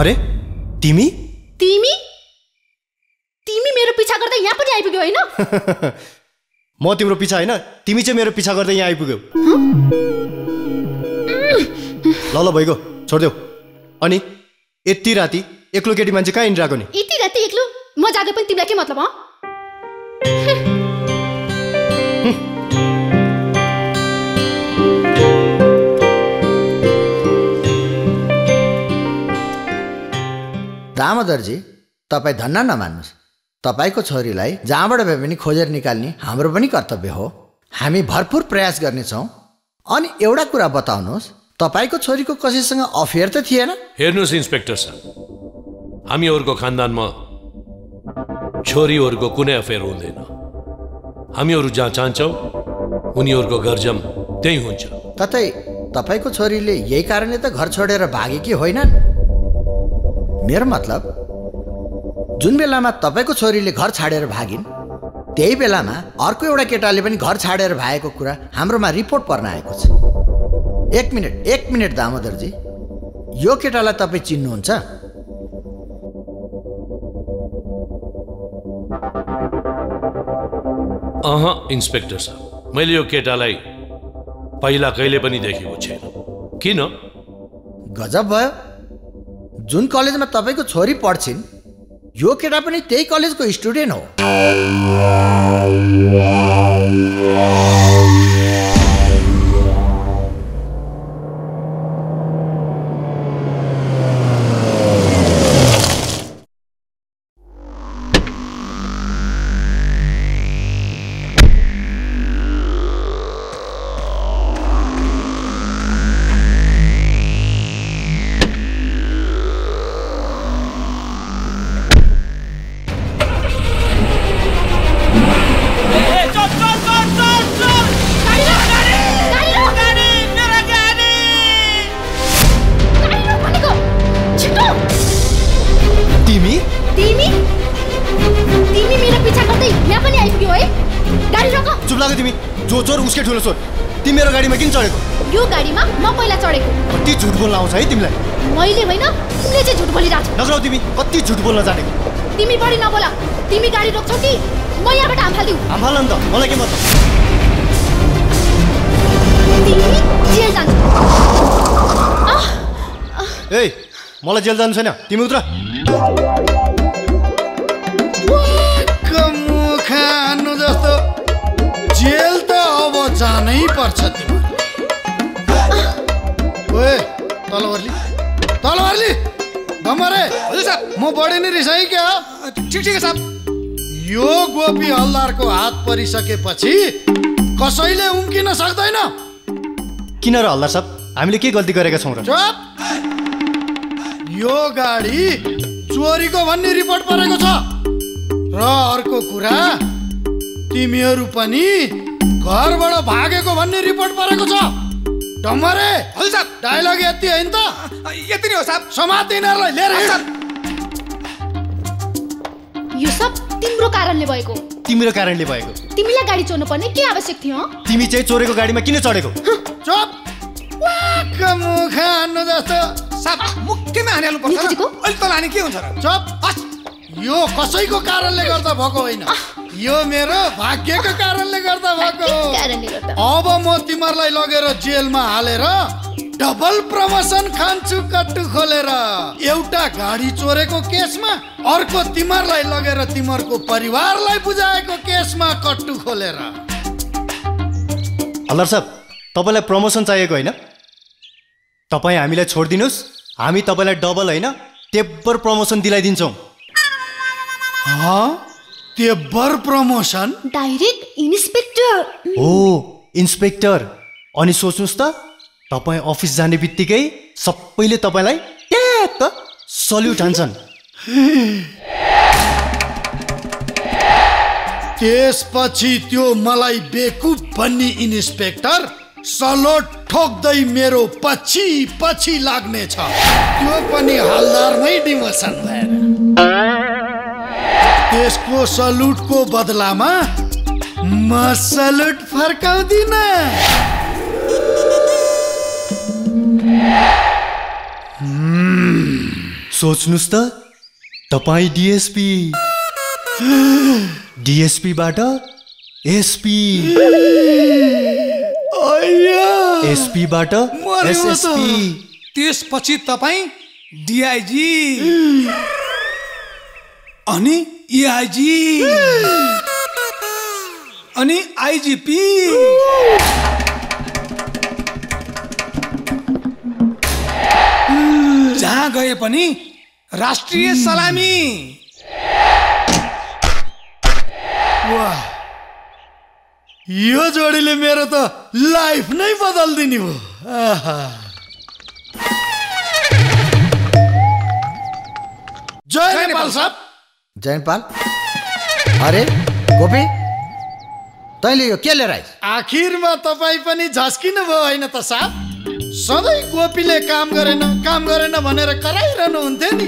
अरे तिमी तिमी तिमी मेरो पिछा गर्दै यहाँ पनि आइपुग्यौ हैन? म तिम्रो पिछा हैन, तिमी चाहिँ मेरो पिछा गर्दै यहाँ आइपुग्यौ। ल ल भइगयो, छोड्देऊ। अनि यति राति एक्लो केटी मान्छे कहाँ हिँडिरहेको नि? यति राति एक्लो म जाँदै पनि तिमीलाई के मतलब? दामोदरजी तपाईँ धन्ना नमान्नुहोस्, तपाईँको छोरीलाई जहाँबाट भए पनि खोजेर निकाल्ने हाम्रो पनि कर्तव्य हो। हामी भरपूर प्रयास गर्नेछौँ। अनि एउटा कुरा बताउनुहोस्, तपाईँको छोरीको कसैसँग अफेयर त थिएन? हेर्नुहोस् इन्स्पेक्टर सर, हामीहरूको खानदानमा छोरीहरूको कुनै अफेयर हुँदैन। हामीहरू जहाँ चाहन्छौँ उनीहरूको घर जम त्यही हुन्छ। कतै तपाईँको छोरीले यही कारणले त घर छोडेर भागेकी होइनन्? मेरो मतलब जुन बेलामा तपाईँको छोरीले घर छाडेर भागिन् त्यही बेलामा अर्को एउटा केटाले पनि घर छाडेर भागेको कुरा हाम्रोमा रिपोर्ट पर्न आएको छ। एक मिनट दामोदरजी, यो केटालाई तपाईँ चिन्नुहुन्छ? अह इन्स्पेक्टर साहब, मैले यो केटालाई पहिला कहिले पनि देखेको छैन। किन? गजब भयो, जुन कलेजमा तपाईँको छोरी पढ्छिन् यो केटा पनि त्यही कलेजको स्टुडेन्ट हो। कति झूठ बोल्न आउँछ है तिमीलाई? मैले हैन, तिमीले चाहिँ झूठ बोलिराछ। नगराउ तिमी, कति झूठ बोल्न जानेको? तिमी बढी नबोला। तिमी गाडी रोक्छौ कि म यहाँबाट हाम्फाल्दिउ? हाम्फाल न त, मलाई के मतलब? तिमी जेल जान्छ। ए, मलाई जेल जानु छैन। तिमी उत्र। कमु खानु जस्तो जेल त अब जानै पर्छ तिमी। ओए, तलवारली भमरे म बढी नै रिसाइ के हो। ठीक छ साहब, यो गोपी हल्दारको हात परिसकेपछि कसैले उम्किन सक्दैन। किन र हल्दार साहब, हामीले के गल्ती गरेका छौं र? यो गाडी चोरीको भन्ने रिपोर्ट परेको छ। र अर्को कुरा, तिमीहरू पनि घरबाट भागेको भन्ने रिपोर्ट परेको छ। डमरे हल्दार डायलग यति हैन त? यति नै हो साहब, समाते यिनीहरुलाई लिएर हिँड। यो सब तिम्रो कारणले भएको। तिम्रो कारणले भएको? तिमीलाई गाडी चोर्नु पर्ने के आवश्यक थियो? तिमी चाहिँ चोरेको गाडीमा किन चढेको? चुप। वाक मुखानु जस्तो साहब, मुक्केमा हानेलु पर्छ नि। अहिले त लाने के हुन्छ र? चुप। यो कसैको कारणले गर्दा भएको हैन। यो मेरो भाग्यको कारणले गर्दा भएको। अब म तिमीहरूलाई लगेर जेलमा हालेर डबल प्रमोसन खान्छु कट्टु खोलेर। एउटा गाडी चोरेको केसमा, अर्को तिमीहरूलाई लगेर तिमीहरूको परिवारलाई बुझाएको केसमा कट्टु खोलेर। हल्दार साहब, तपाईलाई प्रमोसन चाहिएको हैन। तपाई हामीलाई छोड्दिनुस्, हामी तपाईलाई डबल हैन तेब्बर प्रमोसन दिलाइदिन्छौँ। तेब्बर प्रमोसन? Direct inspector. हो इन्स्पेक्टर। अनि सोच्नुस् त, तपाईँ अफिस जाने बित्तिकै सबैले तपाईलाई ट्याक्क सल्युट हान्छन्। त्यसपछि त्यो मलाई बेकुफ भन्ने इन्स्पेक्टर सलोट ठोक्दै मेरो पछि पछि लाग्नेछ। त्यो पनि हल्दारमै डिमोसन भएर। त्यसको सल्युटको बदलामा म सल्युट फर्काउँदिन। सोच्नुस् त, तपाईँ डिएसपी, डिएसपीबाट एसपी, एसपीबाट एसएसपी, त्यसपछि तपाईँ डिआइजी, अनि एआइजी, अनि आइजीपी। जहाँ गए पनि राष्ट्रिय सलामी। वाह, यो जोडीले मेरो त लाइफ नै बदल्दिने भयो। जय नेपाल साहब। जयनपाल, अरे गोपी, तैँले यो के लिएर आइस्? आखिरमा तपाईँ पनि झस्किनु भयो होइन त साहब? सधैँ गोपीले काम गरेन भनेर कराइरहनु हुन्थ्यो नि।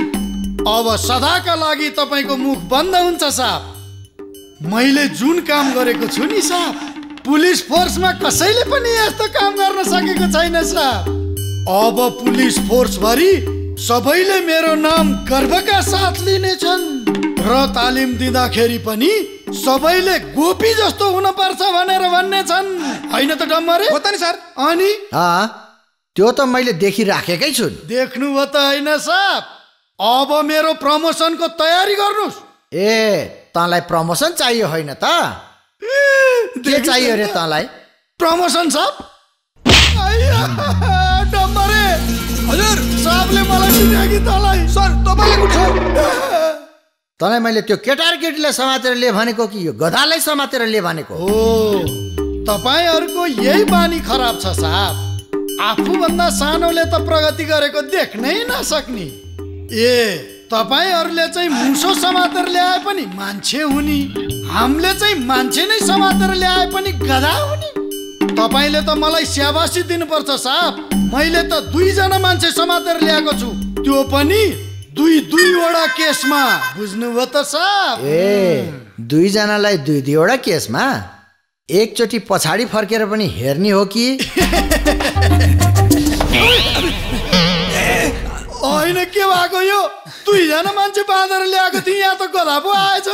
अब सदाका लागि तपाईँको मुख बन्द हुन्छ साहब। मैले जुन काम गरेको छु नि साहब, पुलिस फोर्समा कसैले पनि यस्तो काम गर्न सकेको छैन साहब। अब पुलिस फोर्सभरि सबैले मेरो नाम गर्वका साथ लिनेछन्। र तालिम दिँदाखेरि पनि सबैले गोपी जस्तो हुनुपर्छ भनेर भन्ने छन् होइन त डम्मरे? हो त नि सर। अनि त्यो त मैले देखिराखेकै छु। देख्नु भयो त होइन साहब? अब मेरो प्रमोसनको तयारी गर्नुस्। ए, तँलाई प्रमोसन चाहियो होइन त? के चाहियो रे तँलाई? प्रमोसन साहब। डम्मरे हजुर, साहबले मलाई दिने कि तँलाई? सर, तपाईँले उठ्छ। तँलाई मैले त्यो केटारकेटीलाई समातेर लिए भनेको कि यो गधालाई समातेर लिए भनेको? हो, तपाईँहरूको यही बानी खराब छ साहब। आफूभन्दा सानोले त प्रगति गरेको देख्नै नसक्ने। ए, तपाईँहरूले चाहिँ मुसो समातेर ल्याए पनि मान्छे हुने, हामीले चाहिँ मान्छे नै समातेर ल्याए पनि गधा हुने। तपाईँले त मलाई स्याबासी दिनुपर्छ साहब। मैले त 2 जना मान्छे समातेर ल्याएको छु, त्यो पनि 2-2 वटा केसमा। बुझ्नुभयो त साहब? ए, 2 जनालाई 2-2 वटा केसमा एकचोटि पछाडि फर्केर पनि हेर्ने हो कि? के भागो यो तू जान मान्छे बाँधेर ल्याएको थिए यहाँ त गधा पो आएछ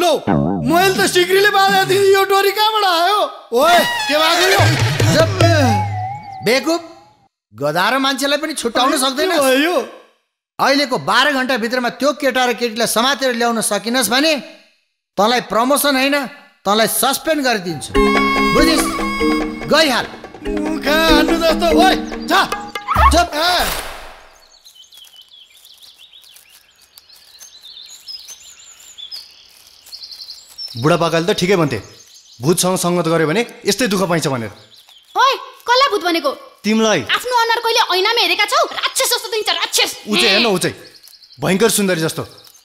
लो मैले त सिक्रीले बाँधेको थिए यो डोरी कहाँबाट आयो ओए के भागो यो जब बेकुप गधा र मान्छेलाई पनि छुटाउन सक्दैन यो अहिलेको 12 घण्टा भित्रमा त्यो केटा र केटीलाई समातेर ल्याउन सकिनस् भने तँलाई प्रमोसन हैन तँलाई सस्पेन्ड गरिदिन्छु बुझिस गई हाल मुखा हान्नु जस्तो ओए जा चुप बुढापाकाले त ठिकै भन्थे भूतसँग संगत गर्यो भने यस्तै दुःख पाइन्छ भनेर ओइ कल्ला भूत भनेको तिमलाई आफ्नो अनर कहिले ऐनामा हेरेका छौ राक्षस जस्तो दिन्छ राक्षस उचे हेर्न उचे भयंकर सुन्दरी जस्तो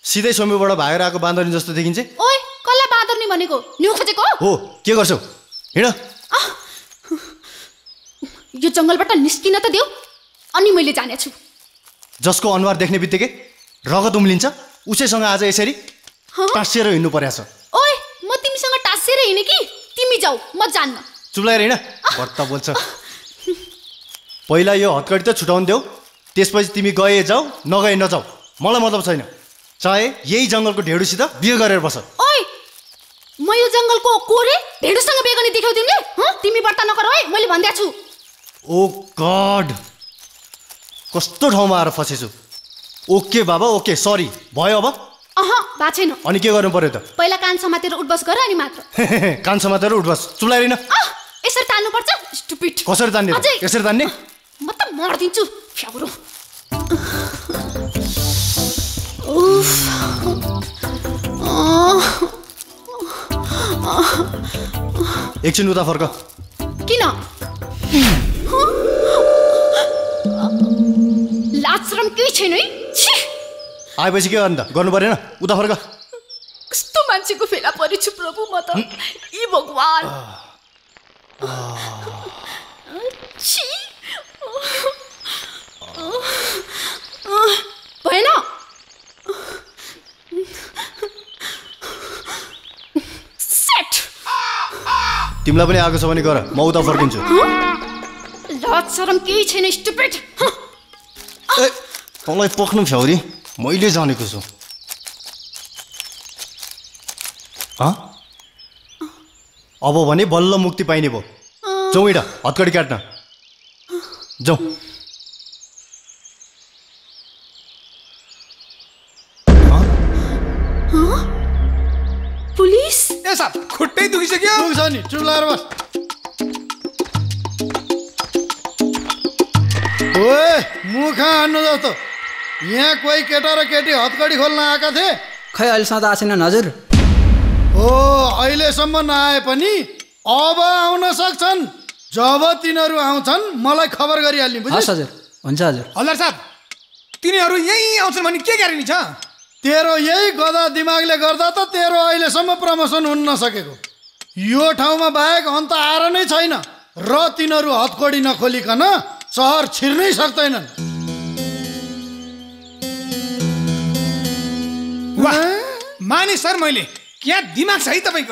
सिधै सोमेबाट भागेर आको बान्दरनी जस्तो देखिन्छ ओइ कल्ला बान्दरनी भनेको न्यु खोजेको हो के गर्छौ हिड यो जंगलबाट निस्किन त देऊ अनि मैले जानेछु जसको अनुहार देख्नेबित्तिकै रगत उम्लिन्छ उसैसँग आज यसरी टास्सेर हिँड्नु पर्या छ ओइ म तिमीसँग टास्सेर हिँड्ने कि तिमी जाऊ म जान्न चुप्लाएर हैन भर्ता बोल्छ पहिला यो हतकडी त छुटाउन देऊ त्यसपछि तिमी गए जाऊ नगए नजाऊ मलाई मतलब छैन चाहे यही जंगलको ढेडुसित बिहे गरेर बस ओइ म यो जंगलको कोरे ढेडुसँग बिहे गर्ने देखाउ तिमीले ह तिमी भर्ता नगर ओइ मैले भन्दै छु ओ गॉड कस्तो ठाउँमा आएर फसेछु ओके बाबा ओके सरी भयो अब अह बा छैन अनि के गर्नु पर्यो त पहिला कान समातेर उठबस गर अनि मात्र कान समातेर उठबस चुलाइरिन यसरी तान्नु पर्छ स्टुपिड कसरी तान्ने यसरी तान्ने म त मर्दिन्छु फ्याउरो उफ एकछिन उता फर्क किन लाजरम केही छैन है छी आएपछि के गर्नु त गर्नु परेन उता फर्क कस्तो मान्छेको फेला परेछु प्रभु म त ई भगवान छी भएन सेट तिमीलाई पनि आएको छ भने गर म उता फर्किन्छु लाजरम केही छैन स्टुपिड ए तँलाई पोख्नु छौरी मैले जानेको छु अब भने बल्ल मुक्ति पाइने भयो जाउँ हिँड हतकडी काट्न जाउँ पुलिस ए साहब खुट्टै दुखिसक्यो दुख्छ नि चुप लाएर बस ओए मुख हान्नु जस्तो यहाँ कोही केटा र केटी हतकडी खोल्न आएका थिए खै अहिलेसम्म त आएनन् हजुर हो अहिलेसम्म नआए पनि अब आउन सक्छन् जब तिनीहरू आउँछन् मलाई खबर गरिहाल्नु बुझ्यौ हजुर हुन्छ हजुर हल्लर साहब तिनीहरू यही आउँछन् भने के ग्यारेन्टी छ तेरो यही गधा दिमागले गर्दा त तेरो अहिलेसम्म प्रमोसन हुन नसकेको यो ठाउँमा बाहेक अन्त आएर नै छैन र तिनीहरू हतकडी नखोलिकन सहर छिर्नै सक्दैनन् वाह माने सर मैले क्या दिमाग छ है तपाईको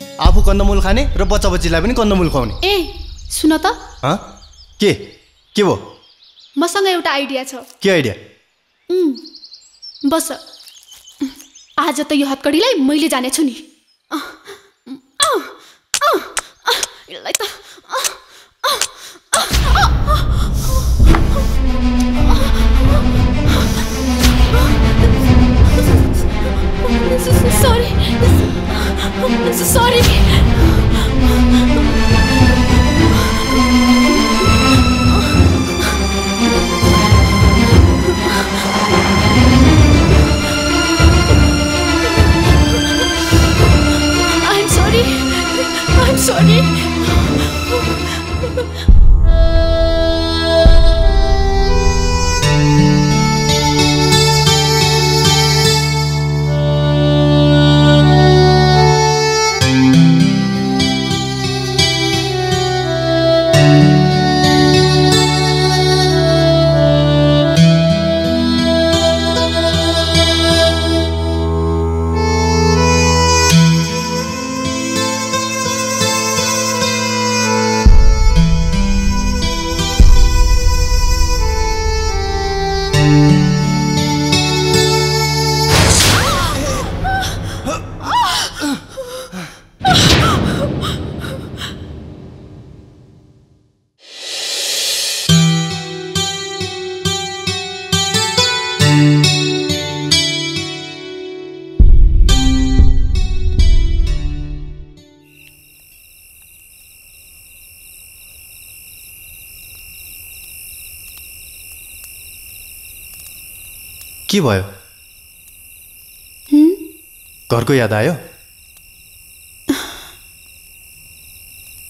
आफू कन्दमूल खाने र बच्चा बच्चीलाई पनि कन्दमूल खुवाउने ए सुन त के भो मसँग एउटा आइडिया छ के आइडिया बस आज त यो हतकडीलाई मैले जानेछु नि यसलाई त I'm so sorry. के भयो? घरको याद आयो?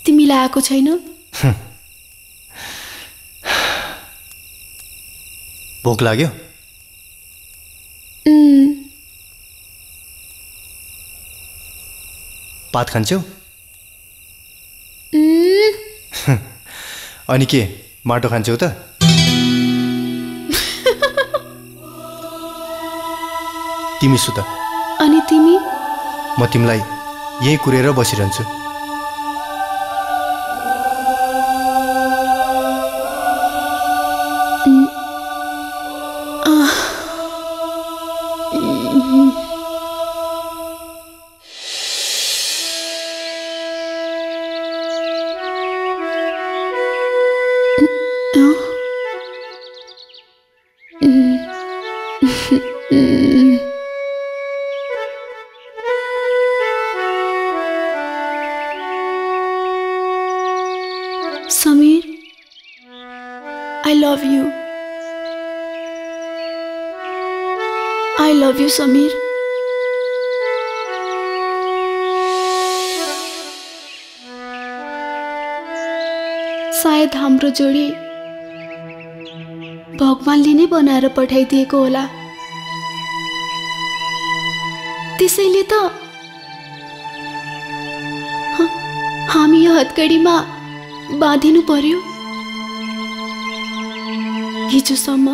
तिमीलाई आएको छैन? भोक लाग्यो? भात खान्छौ? अनि के माटो खान्छौ त? तिमी सुत। अनि तिमी? म तिमीलाई यही कुरेर बसिरन्छु। Sameer, I love you, Sameer. शायद हाम्रो जोडी भगवानले नै बनाएर पठाइदिएको होला। त्यसैले त हामी यो हतकडीमा बाँधिनु पर्यो। हिजोसम्म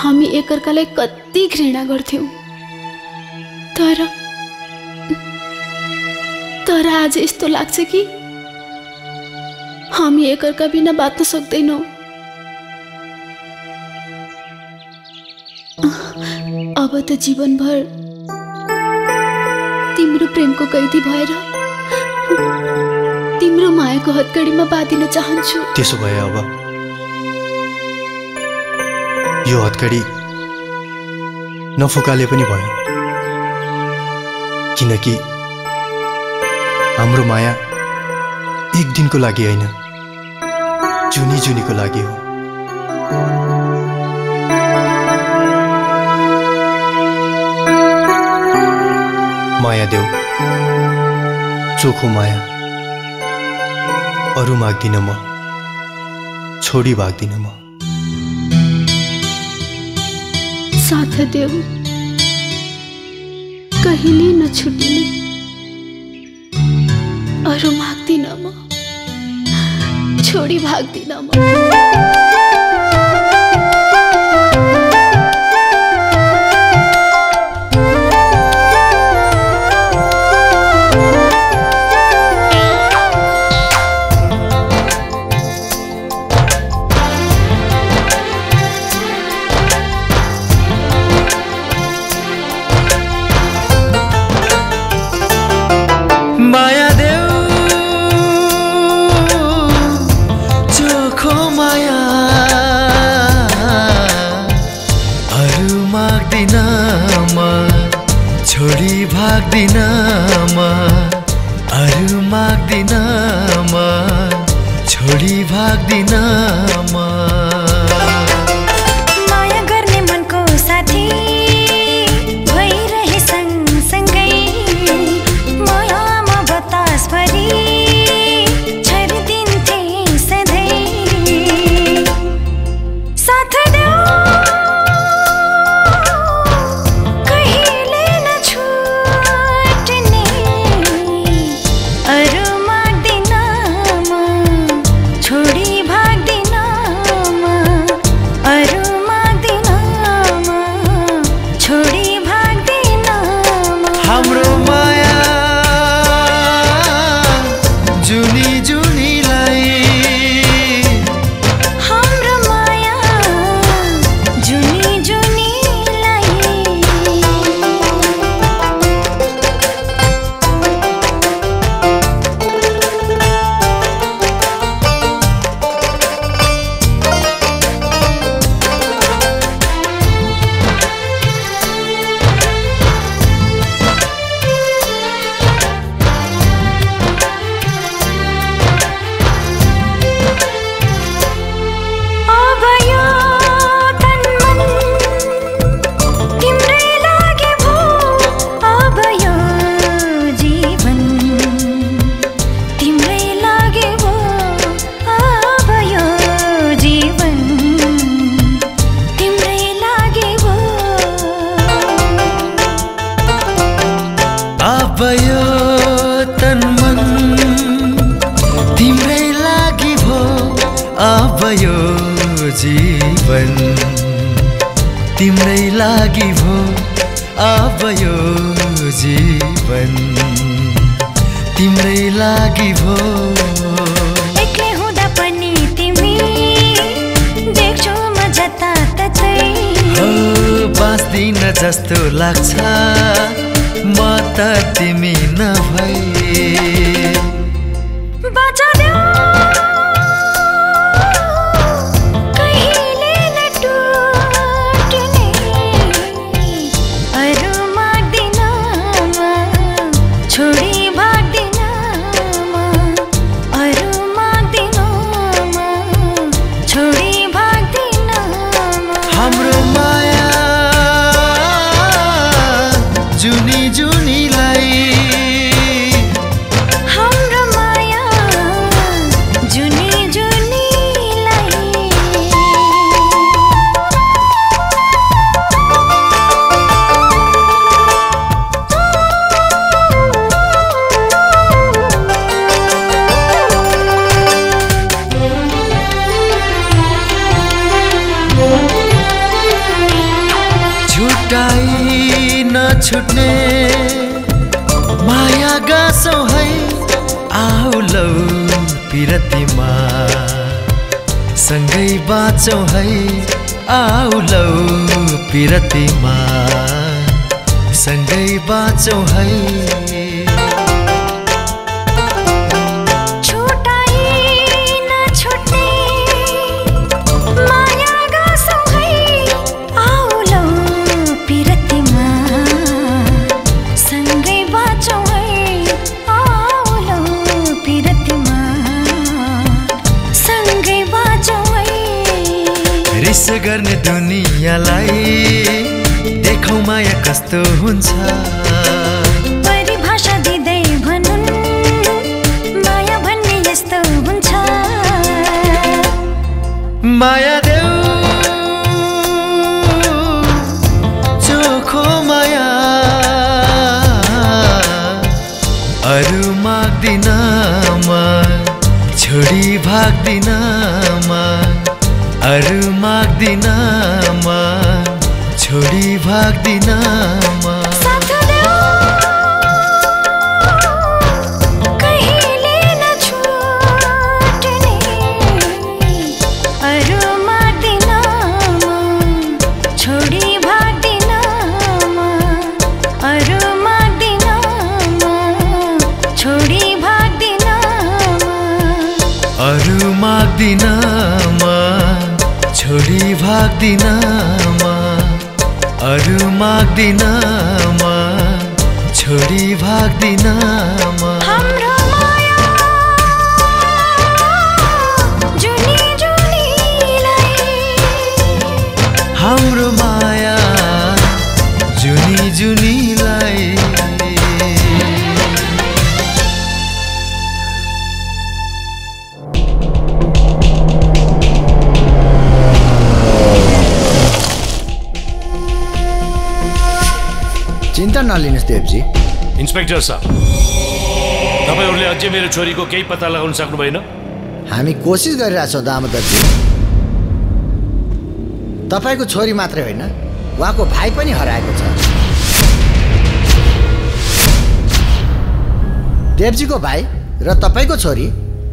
हामी एकअर्कालाई कति घृणा गर्थ्यौं, तर आज यस्तो लाग्छ कि हामी एकअर्का बिना बाँच्न सक्दैनौं। अब त जीवनभर तिम्रो प्रेमको कैदी भएर तिम्रो मायाको हतकडीमा बाँधिन चाहन्छु। त्यसो भए अब यो हतकडी नफुकाले पनि भयो, किनकि हाम्रो माया एक दिनको लागि होइन, जुनी जुनीको लागि हो। माया देऊ, चोखो माया, अरू माग्दिन म, छोडी भाग्दिन म। साथ देऊ, कहिले नछुटिने, अरू माग्दिन म, छोडी भाग्दिन म। छोडी भाग्दिन म। जीवन तिम्रै लागि भो आयो जीवन तिम्रै लागि भो एक्लै हुँदा पनि तिमी देख्छौ म जताततै हो बास्दिन जस्तो लाग्छ म त तिमी नभए छुट्ने माया गासौ है आउलौ पिरतीमा सँगै बाँचौ है आउलौ पिरतीमा सँगै बाँचौ है गर्ने दुनियालाई देखौ माया कस्तो हुन्छ परिभाषा दिदै भनुन् माया भन्ने यस्तो हुन्छ माया देऊ चोखो माया अरू माग्दिन म छोडी भाग्दिन म अरू माग्दिन म छोडी भाग्दिन म भाग्दिनमा अरू माग्दिनमा छोडी भाग्दिनमा हाम्रो माया जुनी जुनी लाई हाम्रो माया जुनी जुनी लाई चिंता नलिनुस् देवजी। इंस्पेक्टर साहब तपाईहरुले अझै मेरो छोरीको केही पत्ता लगाउन सक्नु भएन? हामी कोशिश गरिरहेका छौं दामोदरजी। तपाईको छोरी मात्रै होइन उहाँको भाइ पनि हराएको छ। देवजीको भाइ र तपाईको छोरी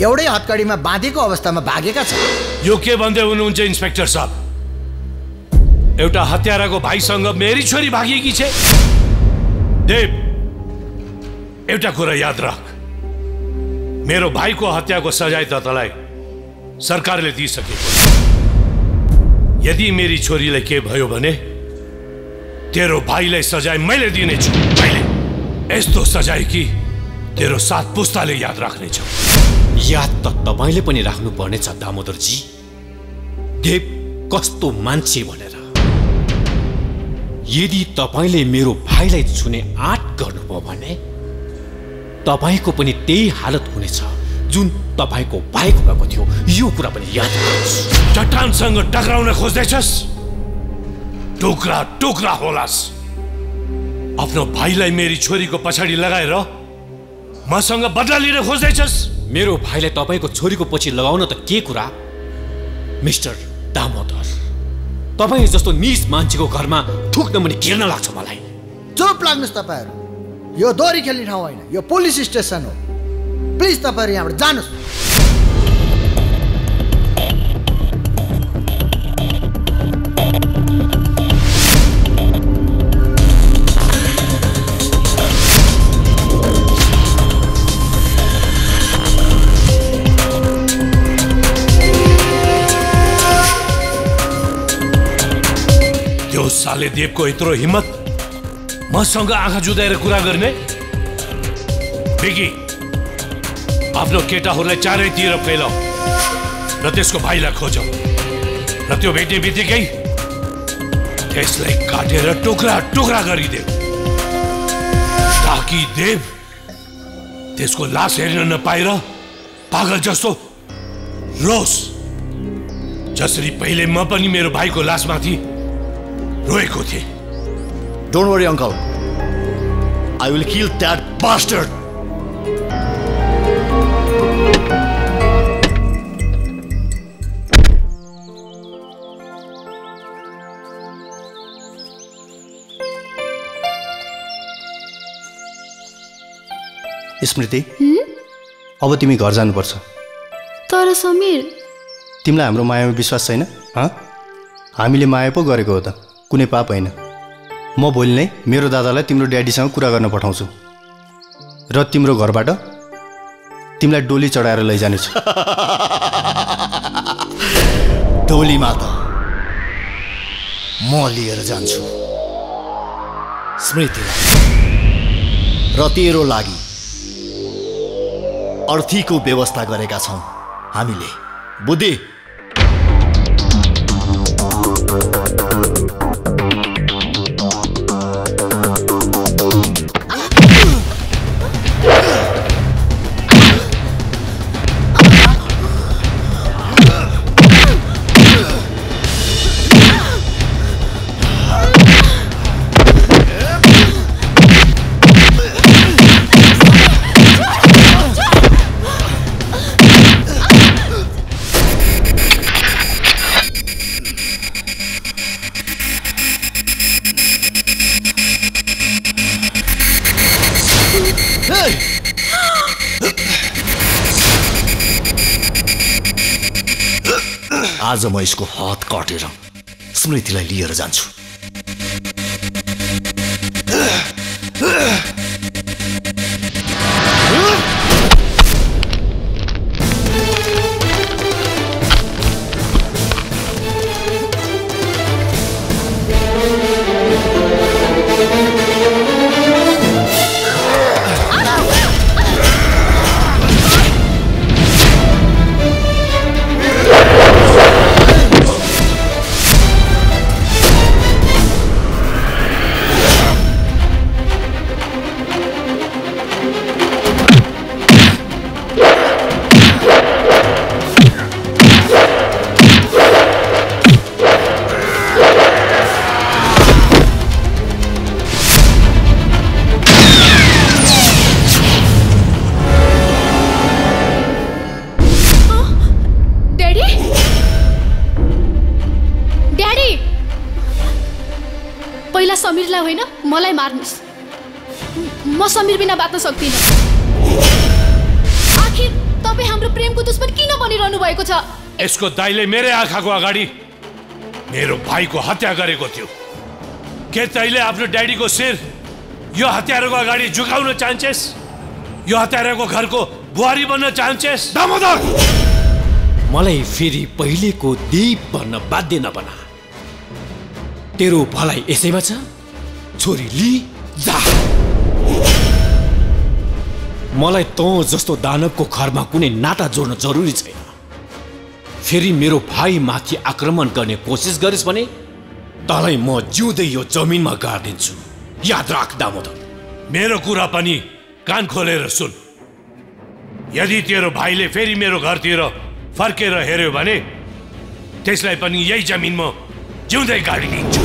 एउटै हत्कड़ीमा बाँधेको अवस्थामा भागेका छन्। यो के भन्दै हुनुहुन्छ इन्स्पेक्टर साहब? एउटा हत्याराको भाइसँग मेरी छोरी भागेकी छ। देव एउटा कुरा याद राख मेरो भाई को हत्या को सजाय तलाई सरकार ले दी सके यदि मेरी छोरी ले के भयो भने तेरो भाई ले सजाय मैले दिने छु मैले यस्तो सजाय कि तेरो साथ पुस्ताले याद राख्ने छ याद त तपाईले पनि राख्नु पर्ने छ दामोदर जी देव कस्तो मान्छे भनेर यदि तपाईले मेरो भाइलाई छुने आँट गर्नुभयो भने तपाईको पनि त्यही हालत हुनेछ जुन तपाईको भाइको भएको थियो यो कुरा पनि याद राख्नुस् चट्टानसँग टक्राउन खोज्दैछस् टुक्रा टुक्रा होलास् आफ्नो भाइलाई मेरी छोरीको पछाडी लगाएर मसँग बदला लिन खोज्दैछस् मेरो भाइलाई तपाईको छोरीको पछि लगाउन त के कुरा मिस्टर दामोदर तपाईं जस्तो नीच मान्छेको घरमा ठुक्न पनि घिर्न लाग्छ मलाई। चुप लाग्नुस् तपाईहरु, यो दोरी खेल्ने ठाउँ हैन, यो पुलिस स्टेशन हो। प्लिज तपाईहरु यहाँबाट जानुस्। साले देव को इत्रो हिम्मत मसँग आँखा जुदाएर कुरा गर्ने। बिगी आफ्नो केटाहरूलाई चारैतिर फैलाऊ र त्यसको भाइलाई खोजौ र त्यो भेट्ने बित्तिकै त्यसलाई काटेर टुक्रा टुक्रा गरिदेऊ ताकि देव त्यसको लास हेर्न नपाएर पागल जस्तो रोस। जसरी पहिले म पनि मेरो भाइको लासमाथि रोएको थिए। Don't worry, uncle. I will kill that bastard. स्मृति, अब तिमी घर जानुपर्छ। तर समीर, तिमीलाई हाम्रो मायामा विश्वास छैन? हामीले माया पो गरेको हो त, कुनै पाप हैन। म भोलि नै मेरो दादालाई तिम्रो ड्याडीसँग कुरा गर्न पठाउँछु र तिम्रो घरबाट तिमीलाई डोली चढाएर लैजानेछु। डोली माता म लिएर जान्छु स्मृतिलाई र तेरो लागि अर्थीको व्यवस्था गरेका छौँ हामीले। बुद्धि आज म यसको हात काटेर स्मृतिलाई लिएर जान्छु। यसको दाइले मेरे आँखाको अगाडि मेरो भाइको हत्या गरेको थियो। के तैले आफ्नो ड्याडीको शिर यो हत्याराको अगाडि झुकाउन चाहन्छेस्? यो हत्याराको घरको बुहारी बन्न चाहन्छेस्? दामोदर मलाई फेरि पहिलेको दीप बन्न बाध्य नबना। तेरो भलाइ यसैमा छ। छोरी लि जा। मलाई तँ जस्तो दानवको घरमा कुनै नाता जोड्न जरुरी छैन। फेरि मेरो भाई माथि आक्रमण गर्ने कोसिस गरिस् भने तलाई म जिउँदै यो जमिनमा गाड्दिन्छु। याद राख दामोदर, मेरो कुरा पनि कान खोलेर सुन। यदि तेरो भाइले फेरि मेरो घरतिर फर्केर हेर्यो भने त्यसलाई पनि यही जमिनमा जिउँदै गाडिदिन्छु।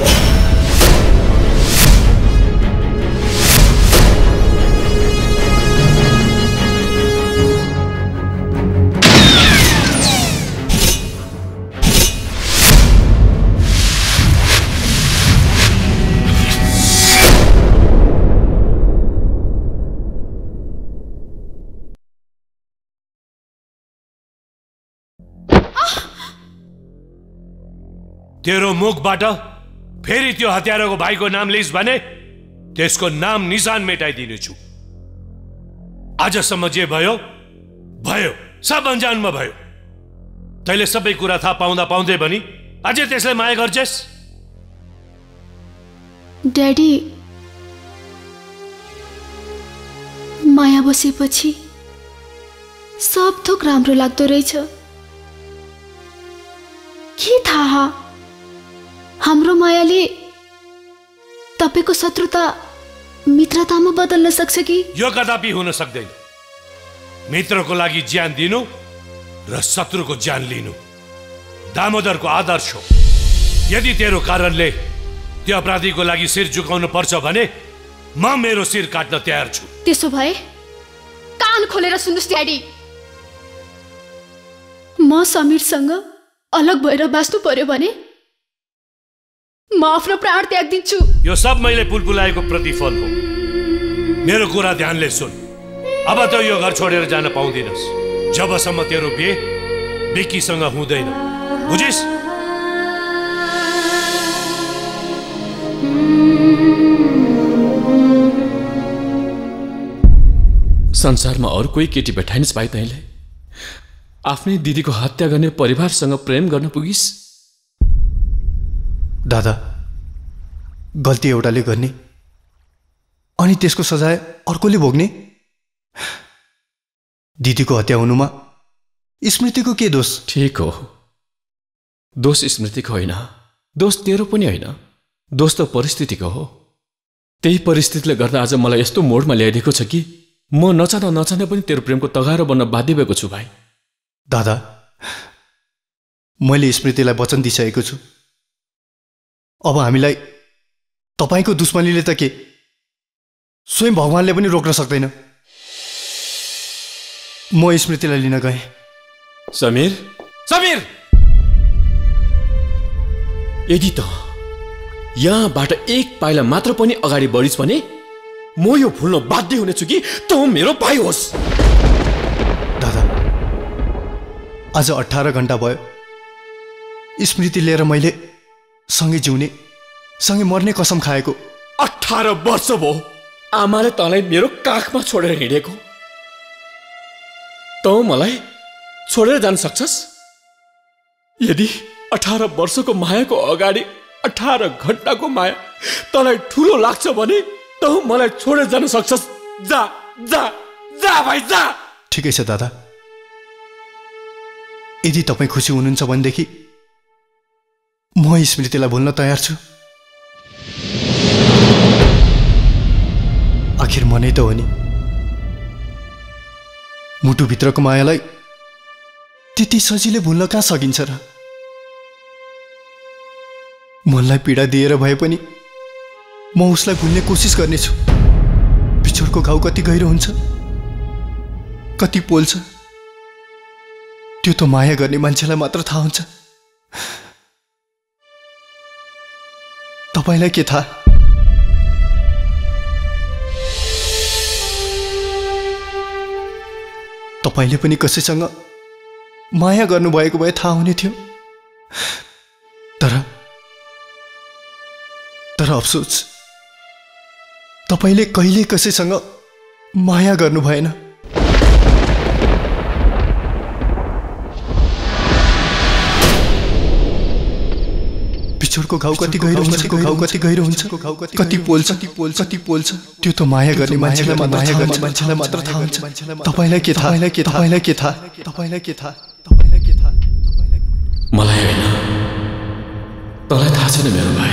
तेरो मुखबाट फेरि त्यो हत्याराको भाइको नाम लिस भने त्यसको नाम निशान मेटाइदिनेछु। आजसम्म जे भयो भयो, सब अन्जानमा भयो। तैले सबै कुरा थाहा पाउँदा पाउँदै पनि अझै त्यसलाई माया गर्छेस? ड्याडी, माया बसेपछि सब थोक राम्रो लाग्दो रहेछ। के थाहा हाम्रो मायाले तपाईको शत्रुता मित्रतामा बदल्न सक्छ कि? यो कदापि हुन सक्दैन। मित्रको लागि ज्यान दिनु र शत्रुको ज्यान लिनु दामोदरको आदर्श हो। यदि तेरो कारणले त्यो अपराधीको लागि सिर झुकाउनु पर्छ भने म मेरो सिर काट्न तयार छु। त्यसो भए कान खोलेर सुन्नुस् ड्याडी, म समीरसँग अलग भएर बाँच्नु पर्यो भने म आफ्नो प्राण त्याग दिन्छु। यो सब मैले पुलपुलाएको प्रतिफल हो। मेरो कुरा ध्यानले सुन। अब त यो घर छोडेर जान पाउँदिनस् जबसम्म तेरो बिहे बिक्कीसँग हुँदैन, बुझिस्? संसारमा अरू कोही केटी भेटाइनस् भाइ? तैँले आफ्नै दिदीको हत्या गर्ने परिवारसँग प्रेम गर्न पुगिस्? दादा, गल्ती एउटाले गर्ने अनि त्यसको सजाय अर्कोले भोग्ने। दिदीको हत्या हुनुमा स्मृतिको के दोष? ठीक हो, दोष स्मृतिको होइन, दोष तेरो पनि होइन, दोष त परिस्थितिको हो। त्यही परिस्थितिले गर्दा आज मलाई यस्तो मोडमा ल्याइदिएको छ कि म नचाहँदा नचाहँदै पनि तेरो प्रेमको तगारो बन्न बाध्य भएको छु। भाइ दादा, मैले स्मृतिलाई वचन दिइसकेको छु। अब हामीलाई तपाईको दुश्मनीले त के स्वयं भगवानले पनि रोक्न सक्दैन। म स्मृतिलाई लिन गएँ। समीर, समीर, यदि त यहाँबाट एक पाइला मात्र पनि अगाडि बढिस् भने म यो भुल्न बाध्य हुनेछु कि तँ मेरो भाइ होस्। दादा, आज 18 घण्टा भयो स्मृति लिएर मैले सँगै जिउने सँगै मर्ने कसम खाएको। 18 वर्ष भयो आमाले तँलाई मेरो काखमा छोडेर हिँडेको, तँ मलाई छोडेर जान सक्छस्? यदि 18 वर्षको मायाको अगाडि 18 घण्टाको माया तँलाई ठुलो लाग्छ भने तँ मलाई छोडेर जान सक्छस्। जा जा जा भाइ जा। ठिकै छ दादा, यदि तपाईँ खुसी हुनुहुन्छ भनेदेखि म स्मृतिलाई भुल्न तयार छु। आखिर म नै त हो नि, मुटुभित्रको मायालाई त्यति सजिलै भुल्न कहाँ सकिन्छ र? मनलाई पीडा दिएर भए पनि म उसलाई भुल्ने कोसिस गर्नेछु। बिछोडको घाउ कति गहिरो हुन्छ, कति पोल्छ, त्यो त माया गर्ने मान्छेलाई मात्र थाहा हुन्छ। तपाईलाई के थाहा? तपाईले पनि कसैसँग माया गर्नुभएको भए थाहा हुने थियो। तर अफसोस, तपाईले कहिले कसैसँग माया गर्नु भएन। बिछोडको घाउ कति गहिरो हुन्छ, कति पोल्छ, त्यो त माया गर्ने मान्छेलाई मात्र थाहा हुन्छ। तपाईलाई के थाहा? मलाई हैन, तँलाई थाहा छैन मेरो भाइ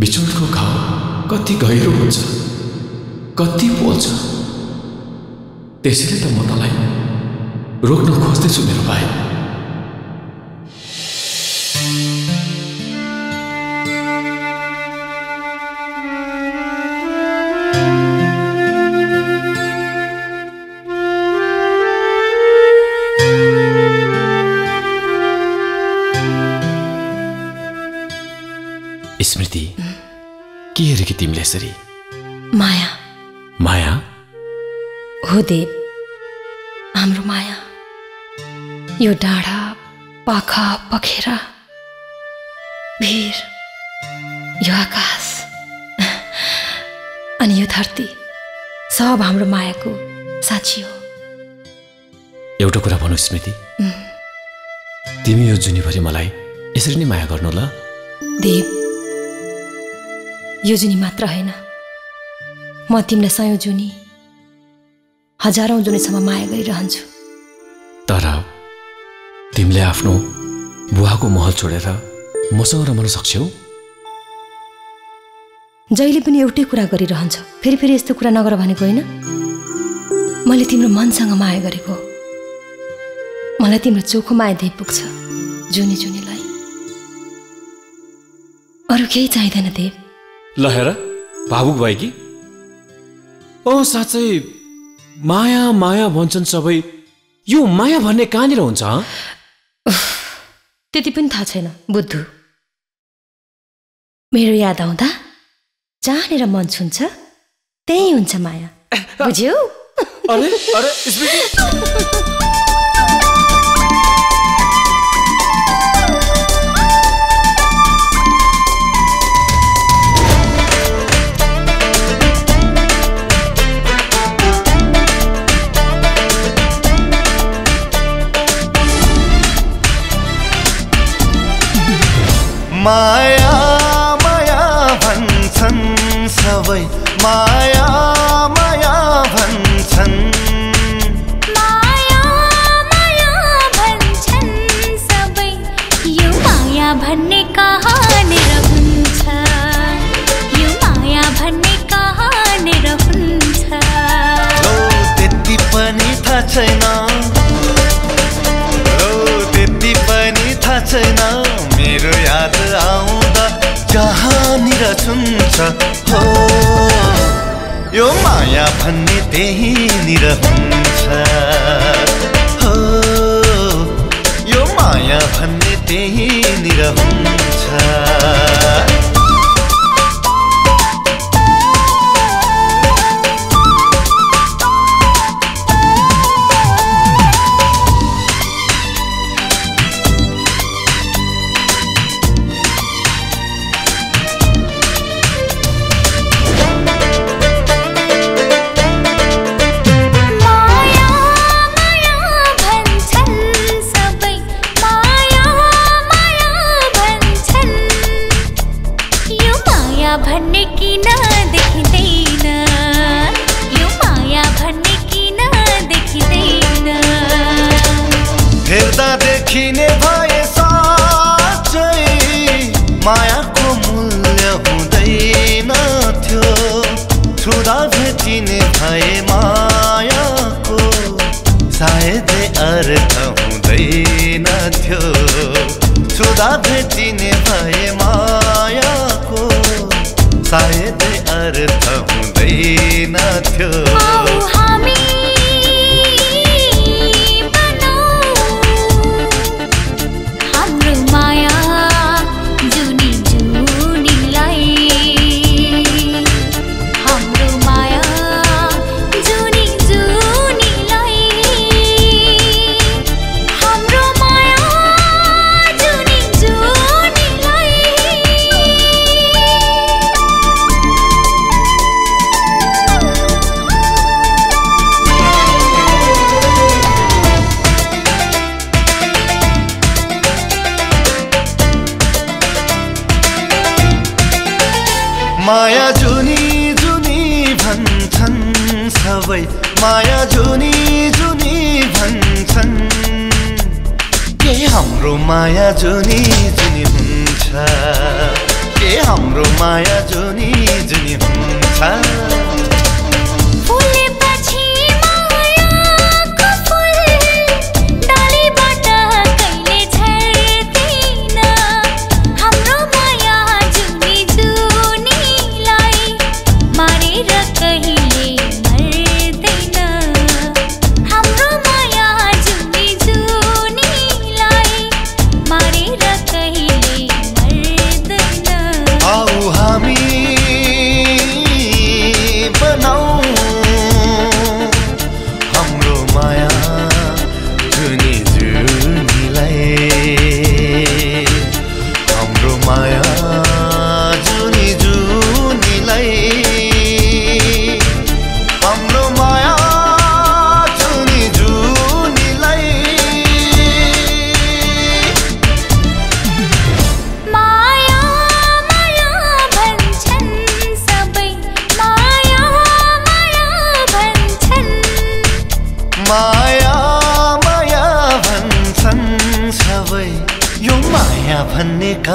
बिछोडको घाउ कति गहिरो हुन्छ, कति पोल्छ। त्यसैले त म तँलाई रोक्न खोज्दैछु मेरो भाइ। स्मृति, के हेरेकी तिमीले यसरी? माया। माया हो देव, हाम्रो माया। यो डाँडा, पाखा, पखेरा भीर, यो आकाश अनि यो धरती सब हाम्रो मायाको साक्षी हो। एउटा कुरा भन्नु स्मृति, तिमी यो जुनीभरि मलाई यसरी नै माया गर्नु ल। देव, यो जुनी मात्र हैन, म तिमीलाई सयौं जुनी हजारौं जुनीसम्म माया गरिरहन्छु। तर तिमीले आफ्नो बुवाको महल छोडेर मसँग रमाउन सक्छौ? जहिले पनि एउटै कुरा गरिरहन्छ, फेरि यस्तो कुरा नगर भनेको होइन। मैले तिम्रो मनसँग माया गरेको, मलाई तिम्रो चोखो माया दिइ पुग्छ जुनी जुनीलाई, अरू केही चाहिँदैन देव। ल हेर भावुक भयो कि? ओ साँच्चै माया माया भन्छन् सबै, यो माया भन्ने कहाँनिर हुन्छ? त्यति पनि थाहा छैन बुद्धु। मेरो याद आउँदा जहाँनिर मन छुन्छ त्यही हुन्छ माया, बुझ्यौ? अरे अरे स्मृति, माया माया भन्छन् सबै, माया माया भन्छन्, माया माया भन्छन् सबै, यो माया भन्ने कहाँनिर हुन्छ, यो माया भन्ने कहाँनिर हुन्छ। त्यति पनि थाहा छैन, त्यति पनि थाहा छैन, मेरो याद आउँदा जहाँनिर छुन्छ हो, यो माया भन्ने त्यहीँनिर हुन्छ हो, यो माया भन्ने त्यहीँनिर हुन्छ।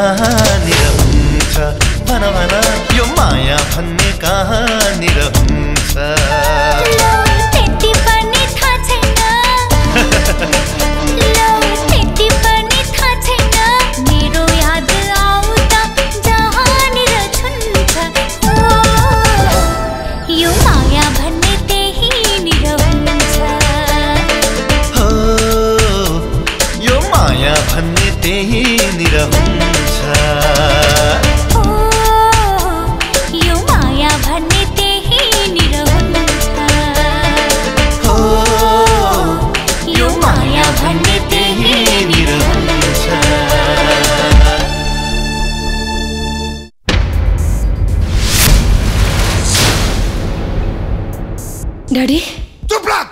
निरहुन्छ भन भन यो माया भन्ने कहाँ निरहुन्छ भन्ने त्यही निरहुन्छ यो माया भन्ने त्यही निरहुन्छ यो माया भन्ने त्यही निरहुन्छ डडी चुप लाग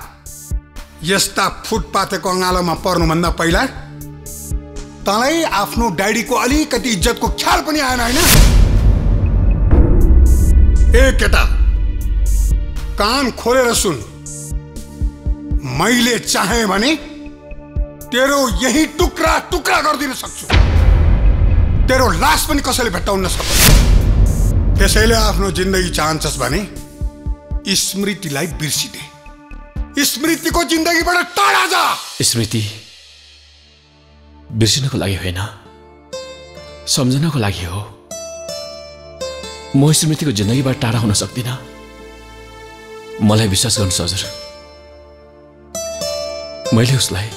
यस्ता फुटपाथको अङ्गालोमा पर्नुभन्दा पहिला तलाई आफ्नो डाडीको अलिकति इज्जतको ख्याल पनि आएन हैन ए केटा कान खोलेर सुन मैले चाहे भने तेरो यही टुक्रा टुक्रा गर्दिन सक्छु तेरो लास पनि कसैले भेट्टाउन सक्छ त्यसैले आफ्नो जिन्दगी चाहन्छस् भने स्मृतिलाई बिर्सिदे स्मृतिको जिन्दगीबाट टाढा जा स्मृति बिर्सिनको लागि होइन सम्झनको लागि हो म स्मृतिको जिन्दगीबाट टाढा हुन सक्दिन मलाई विश्वास गर्नुस् हजुर मैले उसलाई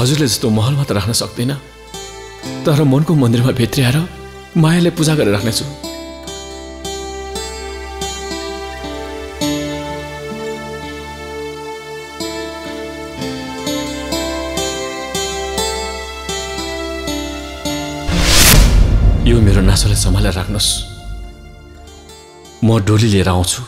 हजुरले जस्तो महलमा त राख्न सक्दिन तर मनको मन्दिरमा भित्र्याएर मायाले पूजा गरेर राख्नेछु यो मेरो नासोले सम्हालेर राख्नुस् म डोली लिएर आउँछु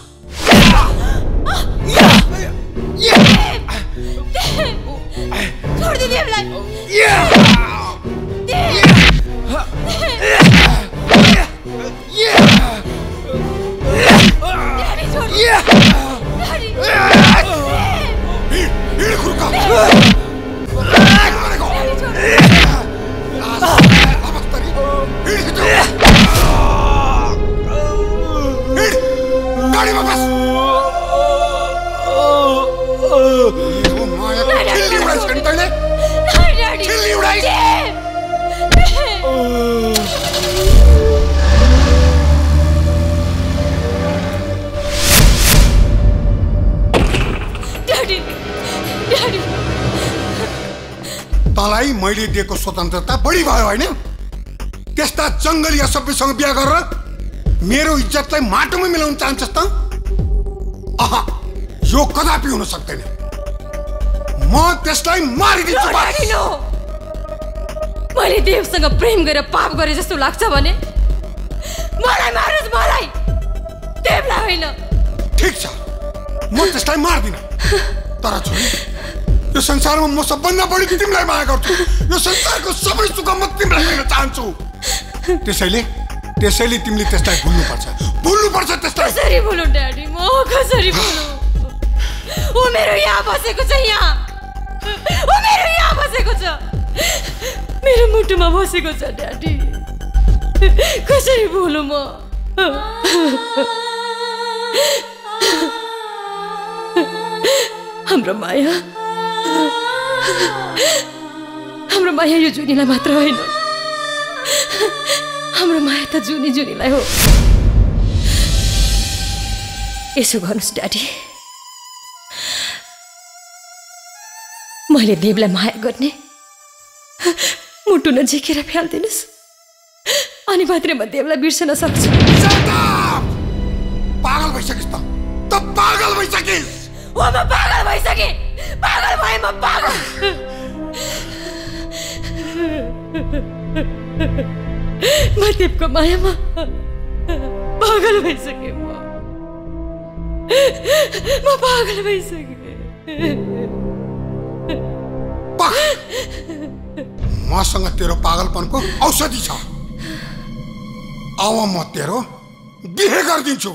मैले दिएको स्वतन्त्रता बढी भयो हैन त्यस्ता जंगली असभ्यसँग बिहे गरेर मेरो इज्जतलाई माटोमा मिलाउन चाहन्छस् त अहा यो कदापि हुन सक्दैन म त्यसलाई मारिदिन्छु मैले देवसँग प्रेम गरेर पाप गरे जस्तो लाग्छ भने मलाई मार्नुस् मलाई देवलाई होइन ठीक छ म त्यसलाई मार्दिन तर छोरी यो संसारमा म सबभन्दा बढी तिमीलाई माया गर्छु यो संसारको सबै सुख म तिमीलाई दिन चाहन्छु त्यसैले त्यसैले तिमीले त्यसलाई भुल्नुपर्छ त्यसलाई कसरी भुलु ड्याडी म कसरी भुलु ओ मेरो यहाँ बसेको छ यहाँ ओ मेरो यहाँ बसेको छ मेरो मुटुमा बसेको छ ड्याडी कसरी भुलु म हाम्रो माया यो जुनीलाई मात्र होइन हाम्रो माया त जुनी जुनीलाई हो यसो गर्नुस् ड्याडी मैले देवलाई माया गर्ने मुटु नझिकेर फ्याल्दिनुस् अनि मात्रै म देवलाई बिर्सन सक्छु पागल भइसकिस् त पागल भइसकिस् ओ म पागल भइसके पागल भए म पागल म तिम्रो मायामा पागल भइसके म पागल भइसके मसँग तेरो पागलपनको औषधि छ अब म तेरो बिहे गरिदिन्छु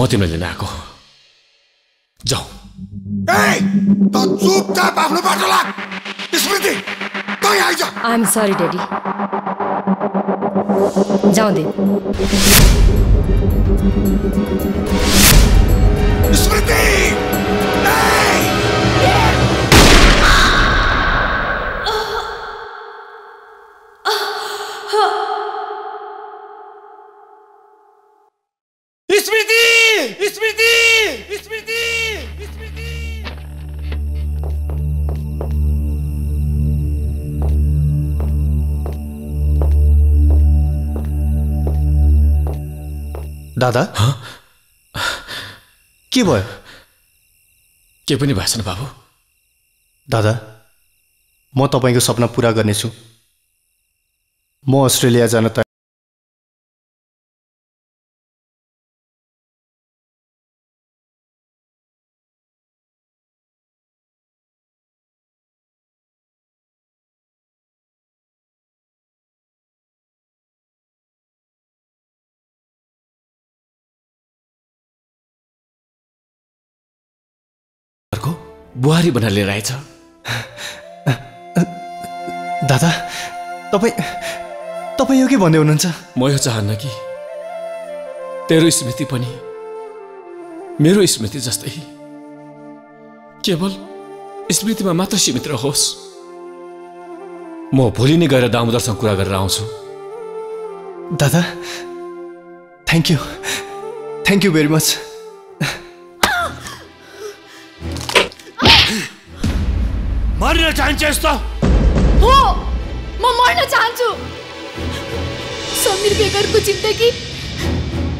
म तिमीलाई लिन आको जाऊ ए त चुपचाप आफ्नो बाटो लाग स्मृति तै आइ जा आई एम सॉरी डैडी जाऊ दे स्मृति दादा हाँ? के भयो के पनि भाषण बाबु दादा म तपाईको सपना पूरा गर्ने छु म अस्ट्रेलिया जान त बुहारी बना ले रहेछ दादा तपाई यो के भन्दै हुनुहुन्छ म यो चाहन्न कि तेरो स्मृति पनि मेरो स्मृति जस्तै केवल स्मृतिमा मात्र सीमित रहोस् म भोलि नै गएर दामोदरसँग कुरा गरेर आउँछु दादा थ्यांक यू भेरी मच मर्न चाहन्छस् त हो म मर्न चाहन्छु समीर बेगरको जिन्दगी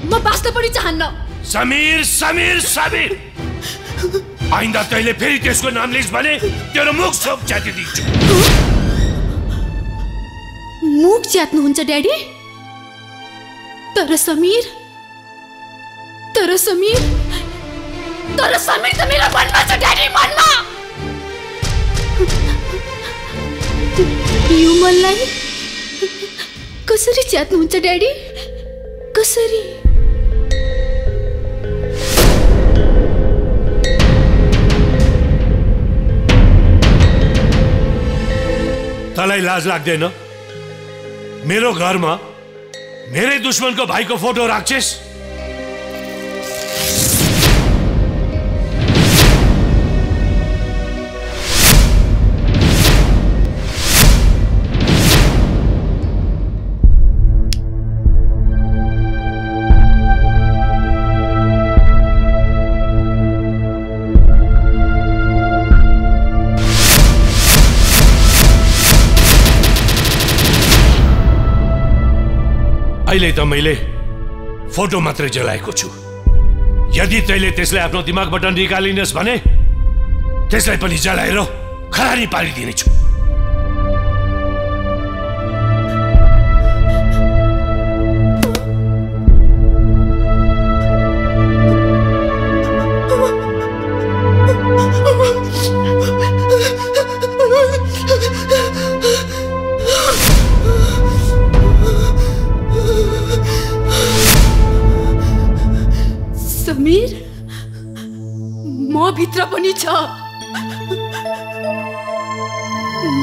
म बास्न पनि चाहन्न समीर समीर समीर आइन्दा तैले फेरि त्यसको नाम लिस् भने तेरो मुख सब च्याति दिन्छु मुख च्यात्नु हुन्छ ड्याडी तर समीर त मेरो मनमा छ ड्याडी मनमा यो मलाई कसरी च्यात्नुहुन्छ ड्याडी कसरी तलाई लाज लाग्दैन मेरो घरमा मेरै दुश्मनको भाइको फोटो राख्छेस अहिले त मैले फोटो मात्र जलाएको छु यदि तैले त्यसलाई आफ्नो दिमागबाट निकालिनस् भने त्यसलाई पनि जलाएर खरानी पारिदिने छु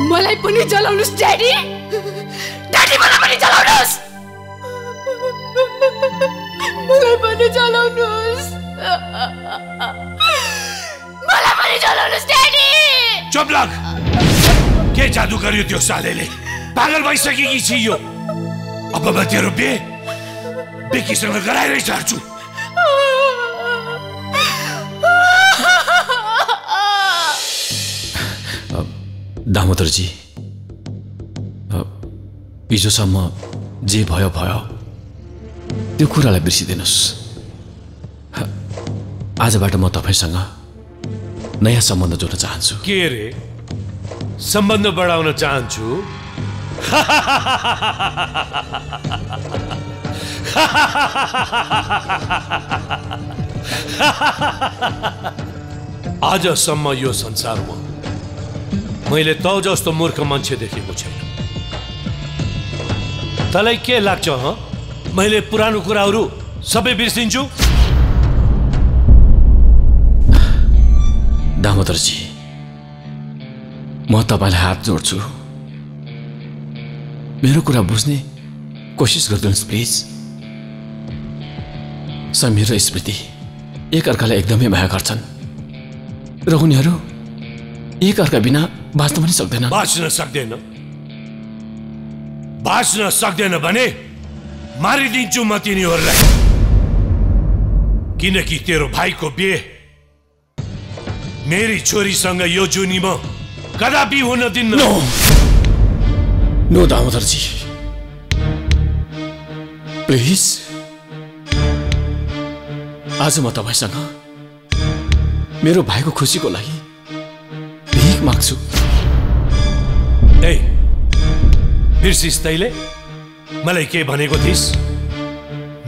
मलाई पनि जलाउनुस् ड्याडी ड्याडी मलाई पनि जलाउनुस् मलाई पनि जलाउनुस् ड्याडी चुप लाग के जादु गर्यो त्यो सालेले पागल भइसकेकी छ यो अब म तेरो बेकीसँग गराइरै छाड्छु दामोदर जी हिजोसम्म जे भयो भयो त्यो कुरालाई बिर्सिदिनुस् आजबाट म तपाईसँग नयाँ सम्बन्ध जोड्न चाहन्छु के रे सम्बन्ध बढाउन चाहन्छु आजसम्म यो संसारमा मैले तौ जस्तो मूर्ख मान्छे देखेको छैन तलाई के लाग्छ मैले पुरानो कुराहरू सबै बिर्सिन्छु दामोदरजी, म तपाईलाई हात जोड्छु, मेरो कुरा बुझ्ने कोशिश गर्दिनुहोस् प्लिज। समीर र स्मृति एकअर्कालाई एकदमै माया गर्छन् र उनीहरू एकअर्का बिना बाँच्न पनि सक्दैनन्। बाँच्न सक्दैन भने मारिदिन्छु म तिनीहरूलाई, किनकि तेरो भाइको बिहे मेरी छोरीसँग यो जुनी म कदापि हुन दिन्न। नो दामोदरजी, प्लिज, आज म तपाईसँग मेरो भाइको खुसीको लागि भीख माग्छु। ए बिर्सिस् तैले मलाई के भनेको थिइस्?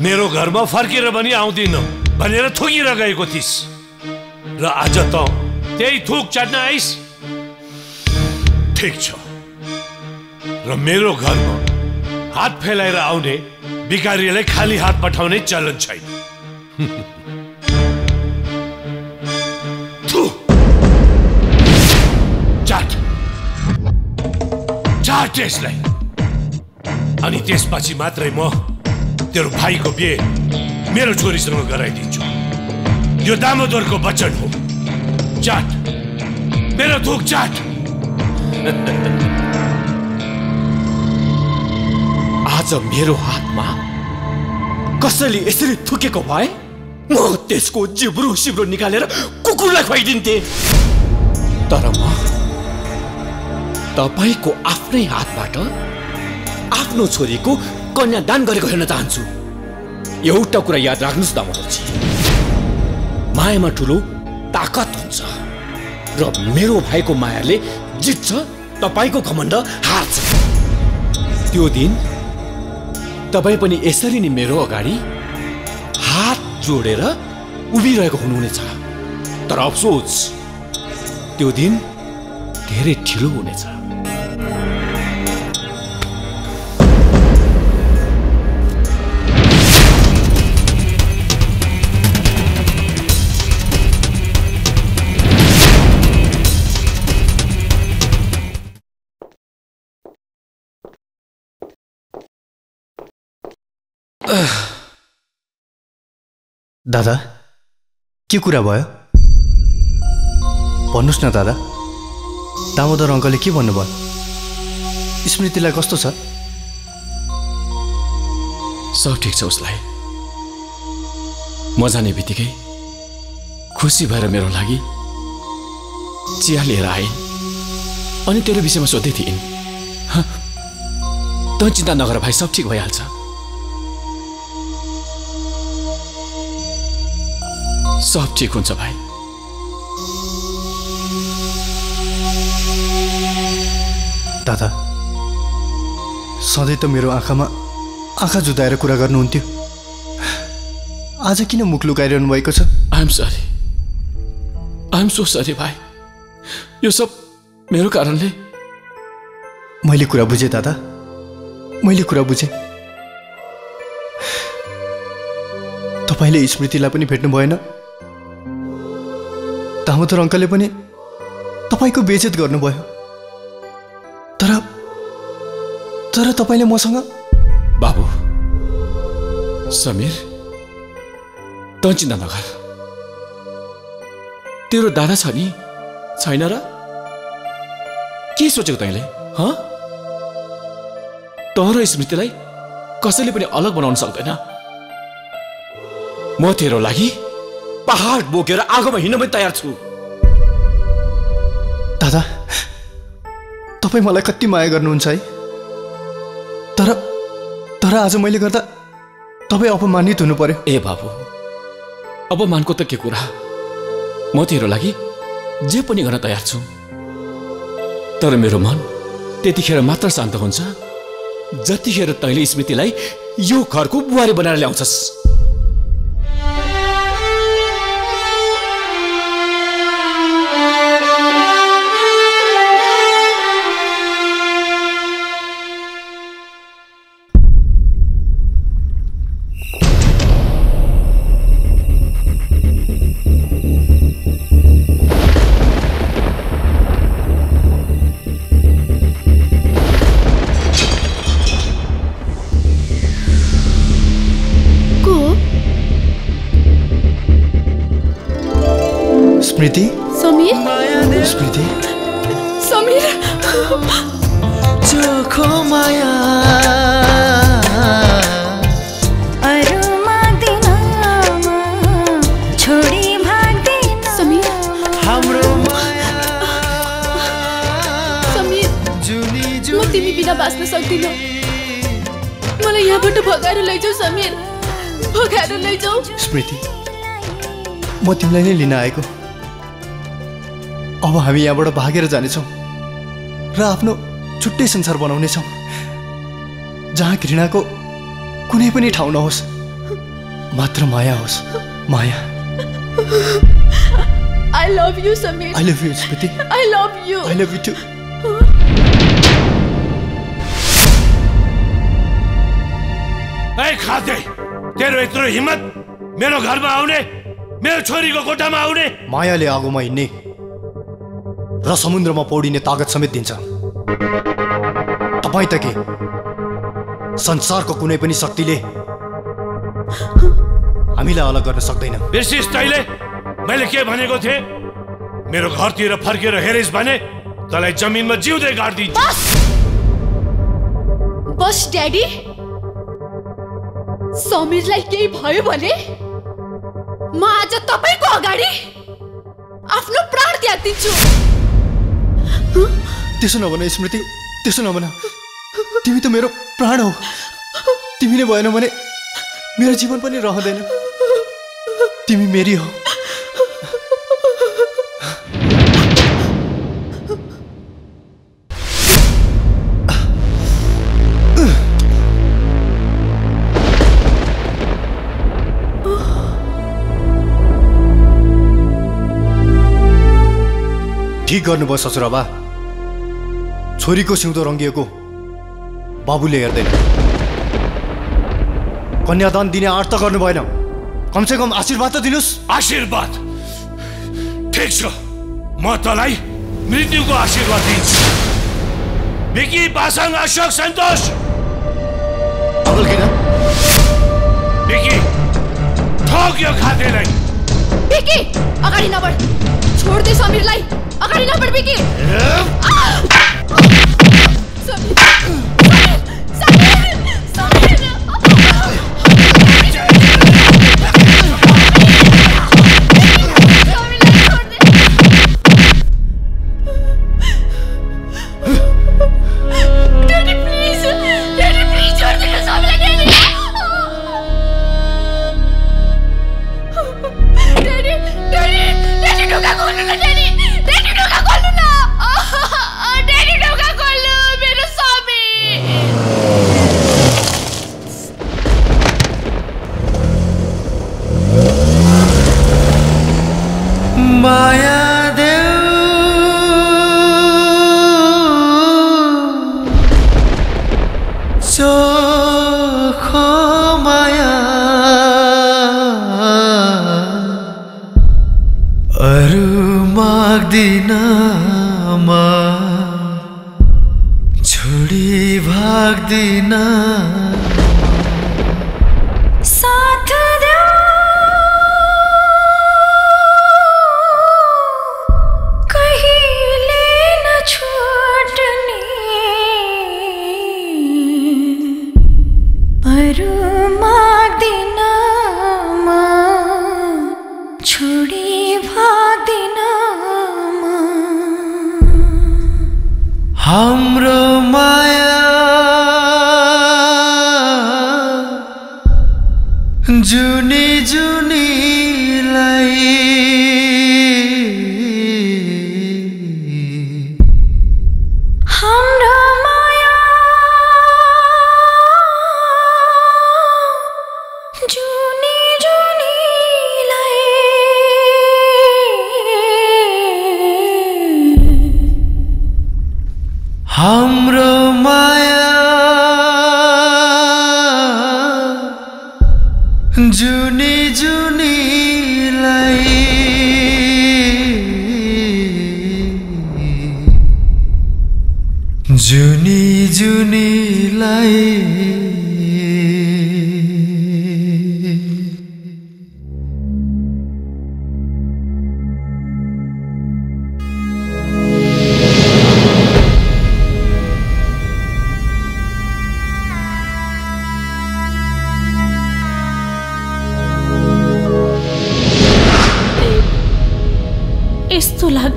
मेरो घरमा फर्केर पनि आउँदिन भनेर थुकिर गएको थिइस् र आज त त्यही थुक चढ्न आइस्। ठिक छ, र मेरो घरमा हात फैलाएर आउने भिखारीलाई खाली हात पठाउने चलन छैन। त्यसलाई अनि त्यसपछि मात्रै म तेरो भाइको बिहे मेरो छोरीसँग गराइदिन्छु। यो दामोदरको वचन हो। चाट मेरो थुक चाट। आज मेरो हातमा कसैले यसरी थुकेको भए म त्यसको जिब्रो सिब्रो निकालेर कुकुरलाई खुवाइदिन्थे, तर म तपाईको आफ्नै हातबाट आफ्नो छोरीको कन्यादान गरेको हेर्न चाहन्छु। एउटा कुरा याद राख्नुस् दामोदरजी, मायामा ठुलो ताकत हुन्छ र मेरो भाइको मायाले जित्छ, तपाईको घमण्ड हार्छ। त्यो दिन तपाई पनि यसरी नै मेरो अगाडि हात जोडेर उभिरहेको हुनुहुनेछ, तर अफसोस त्यो दिन धेरै ढिलो हुनेछ। दादा, के कुरा भयो भन्नुस् न दादा। दामोदर अंकलले के भन्नुभयो? स्मृतिलाई कस्तो छ? सब ठिक छ उसलाई। म जाने बित्तिकै खुसी भएर मेरो लागि चिया लिएर आइन् अनि तेरो विषयमा सोध्दै थिइन्। तँ चिन्ता नगर भाइ, सब ठिक भइहाल्छ। सब ठिक हुन्छ भाइ। दादा, सधैँ त मेरो आँखामा आँखा जुदाएर कुरा गर्नुहुन्थ्यो, आज किन मुख लुकाइरहनु भएको छ? आइएम सो सरी भाइ, यो सब मेरो कारणले। मैले कुरा बुझेँ दादा, मैले कुरा बुझेँ। तपाईँले स्मृतिलाई पनि भेट्नु भएन, दामोदर अङ्कलले पनि तपाईँको बेइज्जत गर्नुभयो, तर तपाईले मसँग। बाबु समीर, तँ चिन्ता नगर, तेरो दादा छ नि छैन र के सोचेको तैँले? तँ र स्मृतिलाई कसैले पनि अलग बनाउन सक्दैन। म तेरो लागि पहाड बोकेर आगोमा हिँड्न पनि तयार छु। दादा, तपाईँ मलाई कति माया गर्नुहुन्छ है, तर आज मैले गर्दा तपाईँ अपमानित हुनु पर्यो। ए बाबु, अपमानको त के कुरा, म तेरो लागि जे पनि गर्न तयार छु, तर मेरो मन त्यतिखेर मात्र शान्त हुन्छ जतिखेर तैँले स्मृतिलाई यो घरको बुहारी बनाएर ल्याउँछस्। स्मृति समीर स्मृति समीर चोखो माया अरुमा दिना छोड़ी भाग समीर हमरो माया समीर जुनी जुनी म तिमी बिना बाँच्न सक्दिन मलाई यहाँबाट भगाएर लैजाऊ समीर भगाएर लैजाऊ स्मृति म तिमीलाई नै लिन आएको अब हामी यहाँबाट भागेर जानेछौं र आफ्नो छुट्टै संसार बनाउनेछौं जहाँ घृणाको कुनै पनि ठाउँ नहोस् मात्र माया होस् माया I love you Samir I love you Smriti I love you too ए खाते तेरो यत्रो हिम्मत मेरो घरमा आउने मेरो छोरीको कोठामा आउने मायाले आगोमा हिँड्ने र समुद्रमा पौडिने ताकत समेत दिन्छ तपाई त के संसारको कुनै पनि शक्तिले हामीलाई अलग गर्न सक्दैन बिर्सिस तैले मैले के भनेको थिए मेरो घरतिर फर्केर हेरिस भने तलाई जमिनमा जिउँदै गाड्दिन्छु बस बस ड्याडी समीरलाई केही भयो भने म आज तपाईको अगाडि आफ्नो प्राण त्याग दिन्छु त्यसो नभन स्मृति त्यसो नभन तिमी त मेरो प्राण हो तिमीले भएन भने मेरो जीवन पनि रहदैन तिमी मेरी हो ठीक गर्नुभयो ससुराबा छोरीको सिउँदो रंगिएको बाबुले हेर्दैन कन्यादान दिने आर्त गर्नु भएन कमसेकम आशीर्वाद त दिनुस् आशीर्वाद ठीक छ म तलाई मृत्युको आशीर्वाद दिन्छु बिकी पासाङ अशोक सन्तोष अबल किन बिकी ठोक यो खातेलाई बिकी अगाडि नबढ छोड दे समीरलाई अगाडि नबढ बिकी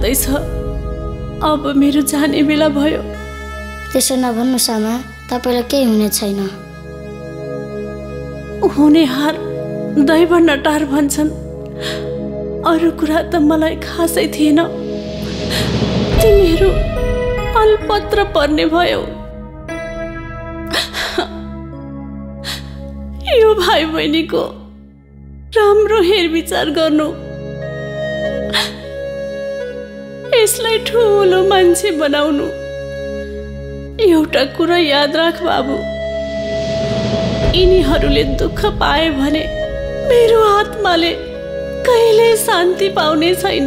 जाँदैछ। अब मेरो जाने बेला भयो। त्यसो नभन्नु सामा, तपाईलाई केही हुने छैन। हुने हार दैवन टार भन्छन्। अरु कुरा त मलाई खासै थिएन। तिमीहरू अलपत्र पर्ने भयो। यो भाइ बहिनीको राम्रो हेरविचार गर्नु यसलाई ठूलो मान्छे बनाउनु। एउटा कुरा याद राख बाबु, यिनीहरूले दुःख पाए भने मेरो आत्माले कहिले शान्ति पाउने छैन।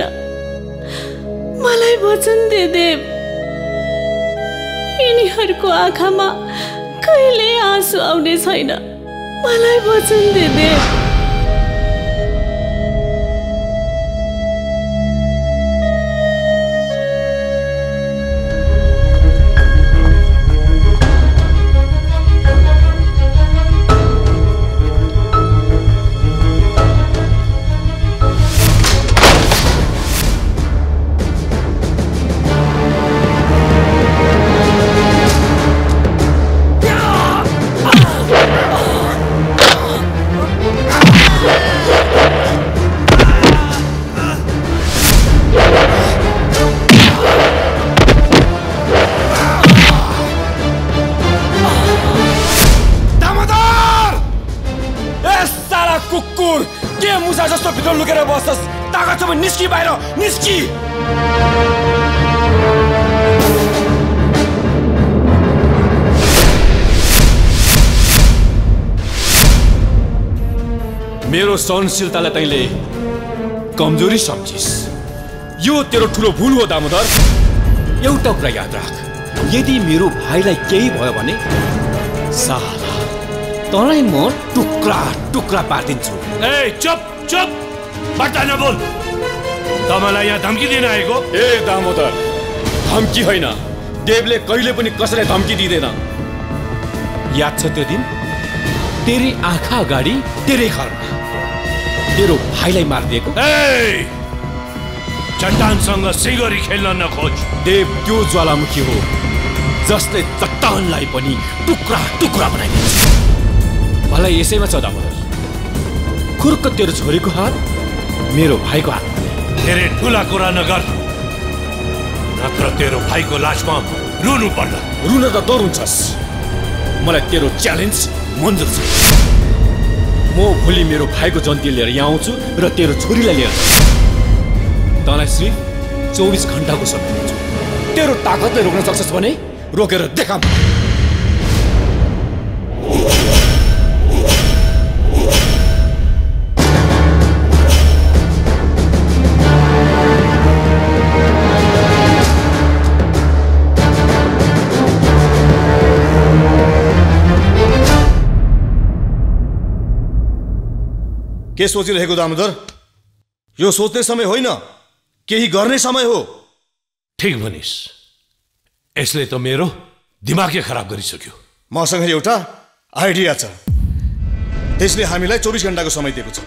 मलाई वचन दे, यिनीहरूको आँखामा कहिले आँसु आउने छैन। मलाई वचन दे। मेरो सहनशीलतालाई तैले कमजोरी सम्झिस, यो तेरो ठूलो भूल हो दामोदर। एउटा कुरा याद राख, यदि मेरो भाइलाई केही भयो भने साला तँलाई म टुक्रा टुक्रा पारिदिन्छु। ए चुप चुप, बाटा नबोल। तँलाई यहाँ धम्की दिन आएको? ए दामोदर, धम्की होइन। देवले कहिले पनि कसैलाई धम्की दिँदैन। याद छ त्यो दिन, तेरी आँखा अगाडि तेरै घरमा तेरो भाइलाई मारिदिएको। चट्टानसँग सिगरी खेल्न नखोज। देव त्यो ज्वालामुखी हो जसले चट्टानलाई पनि टुक्रा टुक्रा बनाइदिन्छ। मलाई यसैमा छ दामोदर, खुर्क तेरो छोरीको हात मेरो भाइको हात। धेरै ठुला कुरा नगर, नत्र तेरो भाइको लासमा रुनु पर्छ। रुन त डरुन्छस्। मलाई तेरो च्यालेन्ज मन्जुर छ। म भोलि मेरो भाइको जन्ती लिएर यहाँ आउँछु र तेरो छोरीलाई लिएर। तँलाई श्री 24 घण्टाको समय दिन्छु। तेरो ताकतले रोक्न सक्छस् भने रोकेर देखाम। के सोचिरहेको दामोदर? यो सोच्ने समय होइन, केही गर्ने समय हो। ठिक भनिस्। यसले त मेरो दिमागै खराब गरिसक्यो। मसँग एउटा आइडिया छ। त्यसले हामीलाई 24 घण्टाको समय दिएको छ।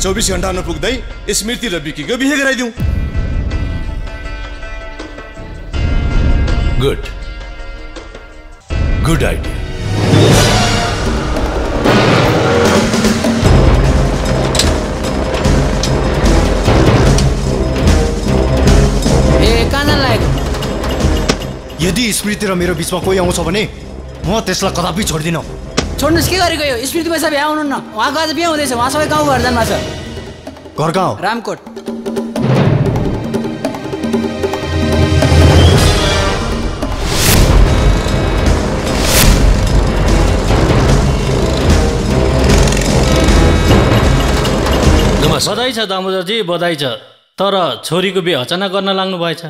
24 घण्टा नपुग्दै स्मृति र विकिको बिहे गराइदिउँ। Good idea. यदि स्मृति र मेरो बीचमा कोही आउँछ भने म त्यसलाई कदापि छोड्दिनँ। छोड्नुस् के गरेको यो? स्मृति पैसा बिहा हुनु न, उहाँको आज बिहा हुँदैछ। उहाँ सबै गाउँ घरजनमा छ। घर गाउँ रामकोट। बधाई छ दामोदरजी, बधाई छ। तर छोरीको बिहे अचानक गर्न लाग्नु भएछ।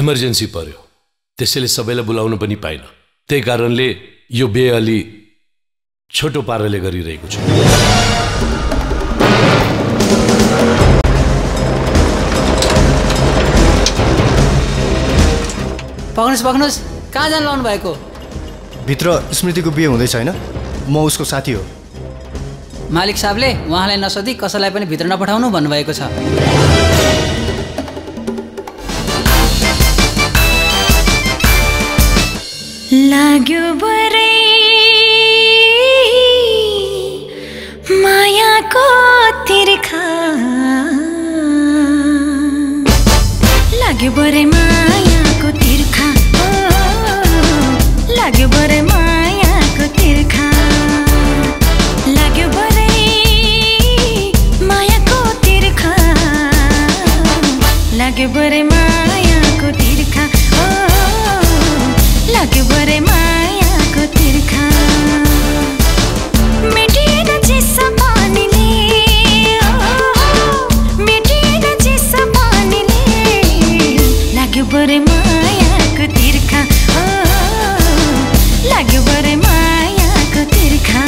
इमर्जेन्सी पर्यो, त्यसैले सबैलाई बोलाउन पनि पाइन। त्यही कारणले यो बिहे अलि छोटो पाराले गरिरहेको छु। पक्नुहोस्, कहाँ जान लाउनु भएको? भित्र स्मृतिको बिहे हुँदैछ होइन? म उसको साथी हो। मालिक साहबले उहाँलाई नसोधी कसैलाई पनि भित्र नपठाउनु भन्नुभएको छ। लाग्यो माया को तिर्खा लाग्यो बरे माया को तिर्खा लाग्यो बरे माया को तिर्खा लाग्यो बरे माया को तिर्खा लाग्यो बरे माया को तिर्खा लाग्यो बरे माया को तिर्खा मिटेगा जिस पानी ले मिटेगा जिस पानी ले लाग्यो बरे माया को तिर्खा लाग्यो बरे माया को तिर्खा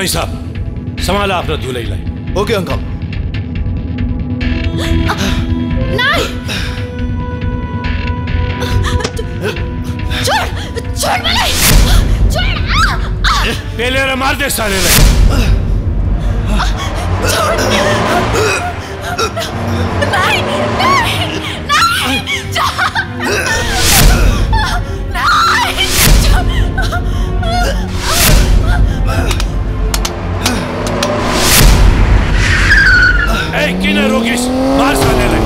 भाई साहब संभाला आपने झूले लाई। Okay uncle. नहीं छोड़ छोड़ मुझे छोड़ पहले रे मार दे साले लाई छोड़ नहीं नहीं नहीं Hey, किने रोकिस मार साले लाई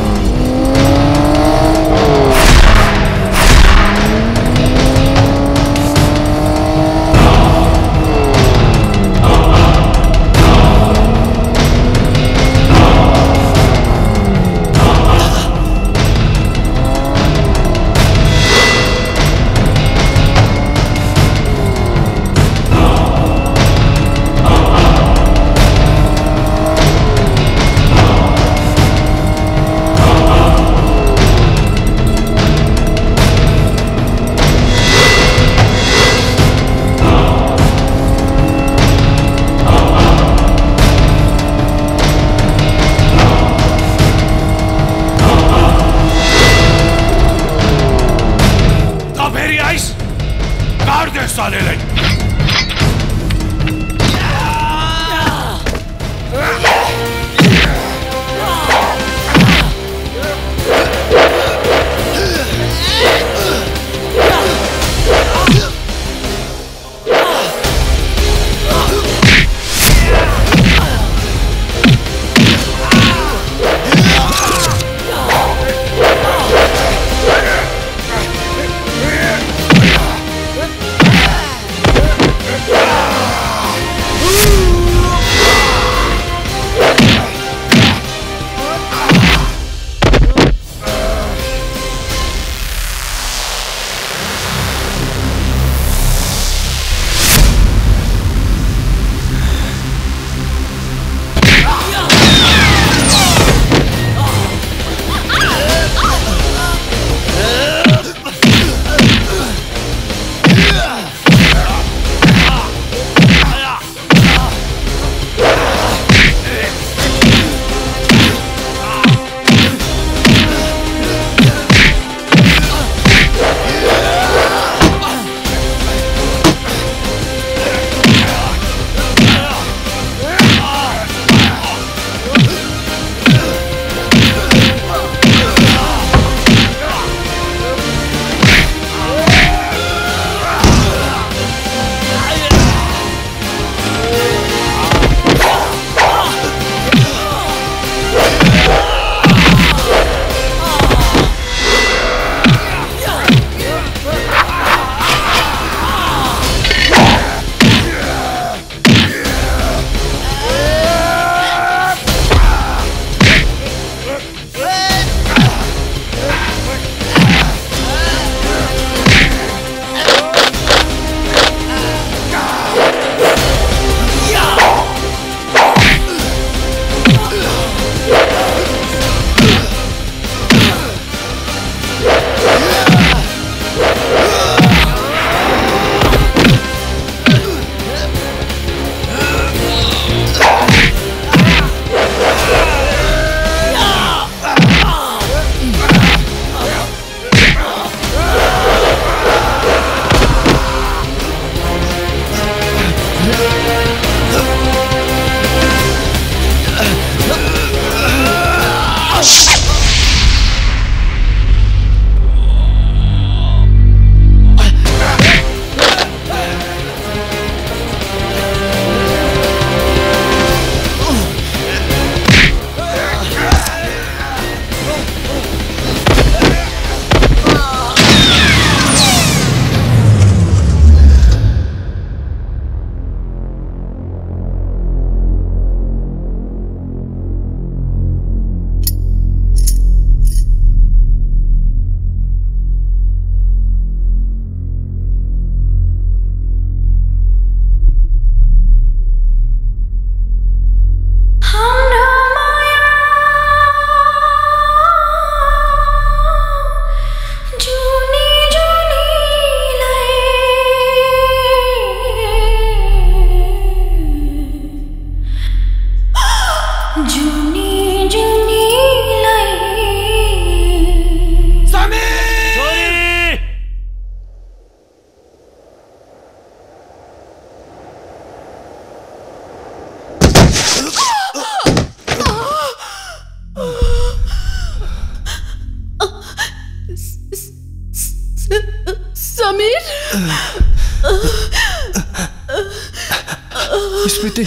स्मृति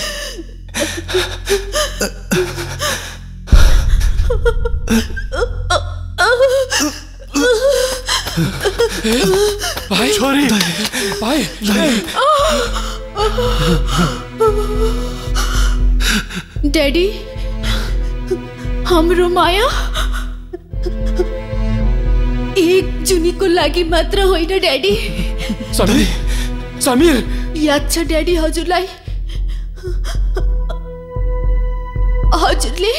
भाई छोरी भाई डैडी हाम्रो माया एक जुनी को लागि मात्र होइन डैडी। समीर समीर याद छ डैडी हजुरलाई हजुरले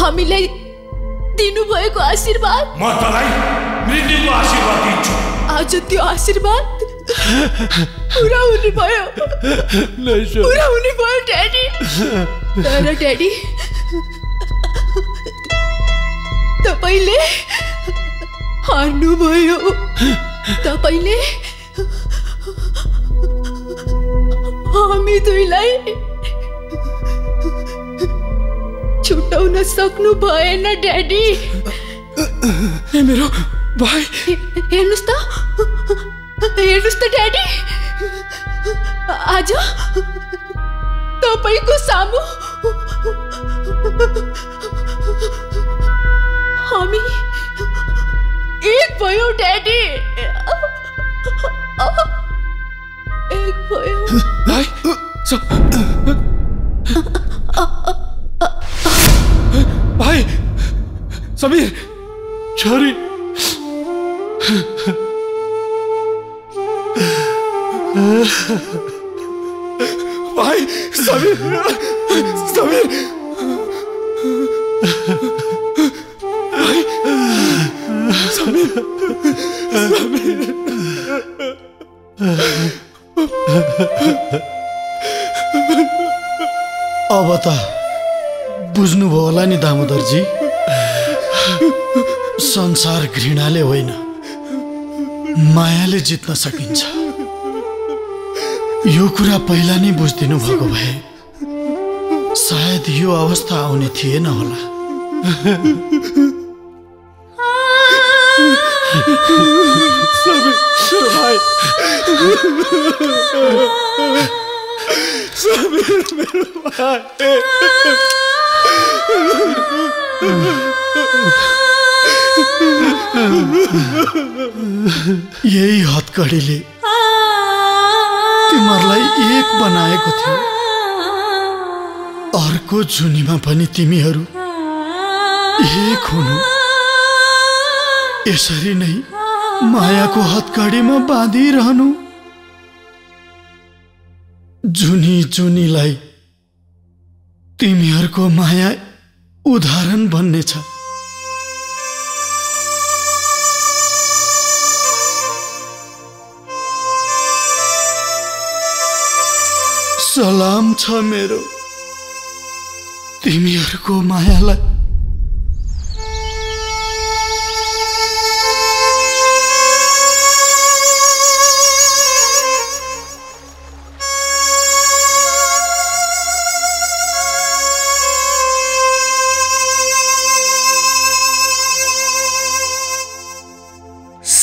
हामीलाई दिनु भएको आशीर्वाद म तलाई मृत्युको आशीर्वाद दिन्छु। आज त्यो आशीर्वाद पूरा हुने भयो पूरा हुने भयो डैडी। तर डैडी तपाईले हार्नु भयो तपाईले हामी दुईलाई छुटाउन सक्नु भएन डैडी। ए मेरो भाइ हेर्नुस् त डैडी आज तपाईको सामु हामी एक भयो डैडी एक भयो भाइ। भाई समीर छोरी भाई समीर समीर भाई समीर समीर अब त बुझ्नु भयो होला नि दामोदर जी संसार घृणाले होइन मायाले जित्न सकिन्छ। यो कुरा पहिला नै बुझिदिनु भएको भए सायद यो अवस्था आउने थिएन होला। समीर मेरो भाइ यही हत्कडीले तिमीहरूलाई एक बनाएको थियो। अर्को जुनीमा पनि तिमीहरू एक हुनु यसरी नै मायाको हत्कडीमा बाँधिरहनु। जुनी जुनीलाई तिमीहरूको माया उदाहरण बन्ने छ। सलाम छ मेरो तिमीहरूको मायालाई।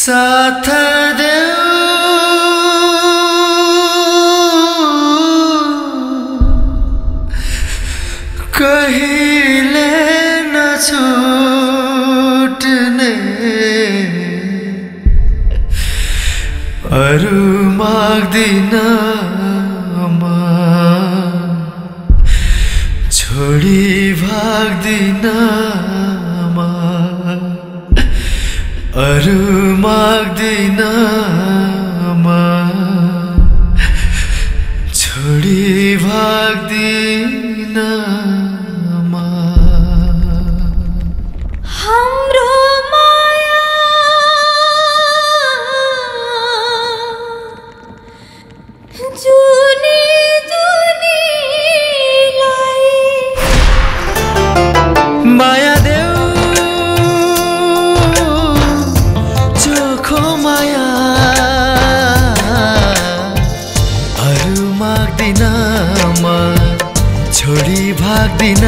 साथ देऊ कहिले न छुट्ने अरू माग्दिन म छोडी भाग्दिन अरू माग्दिन छोडी भाग्दिन। हाम्रो माया जुनी जुनी लाई माया छोडी भाग्दिन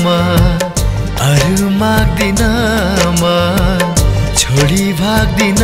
अरू माग्दिन छोडी भाग्दिन।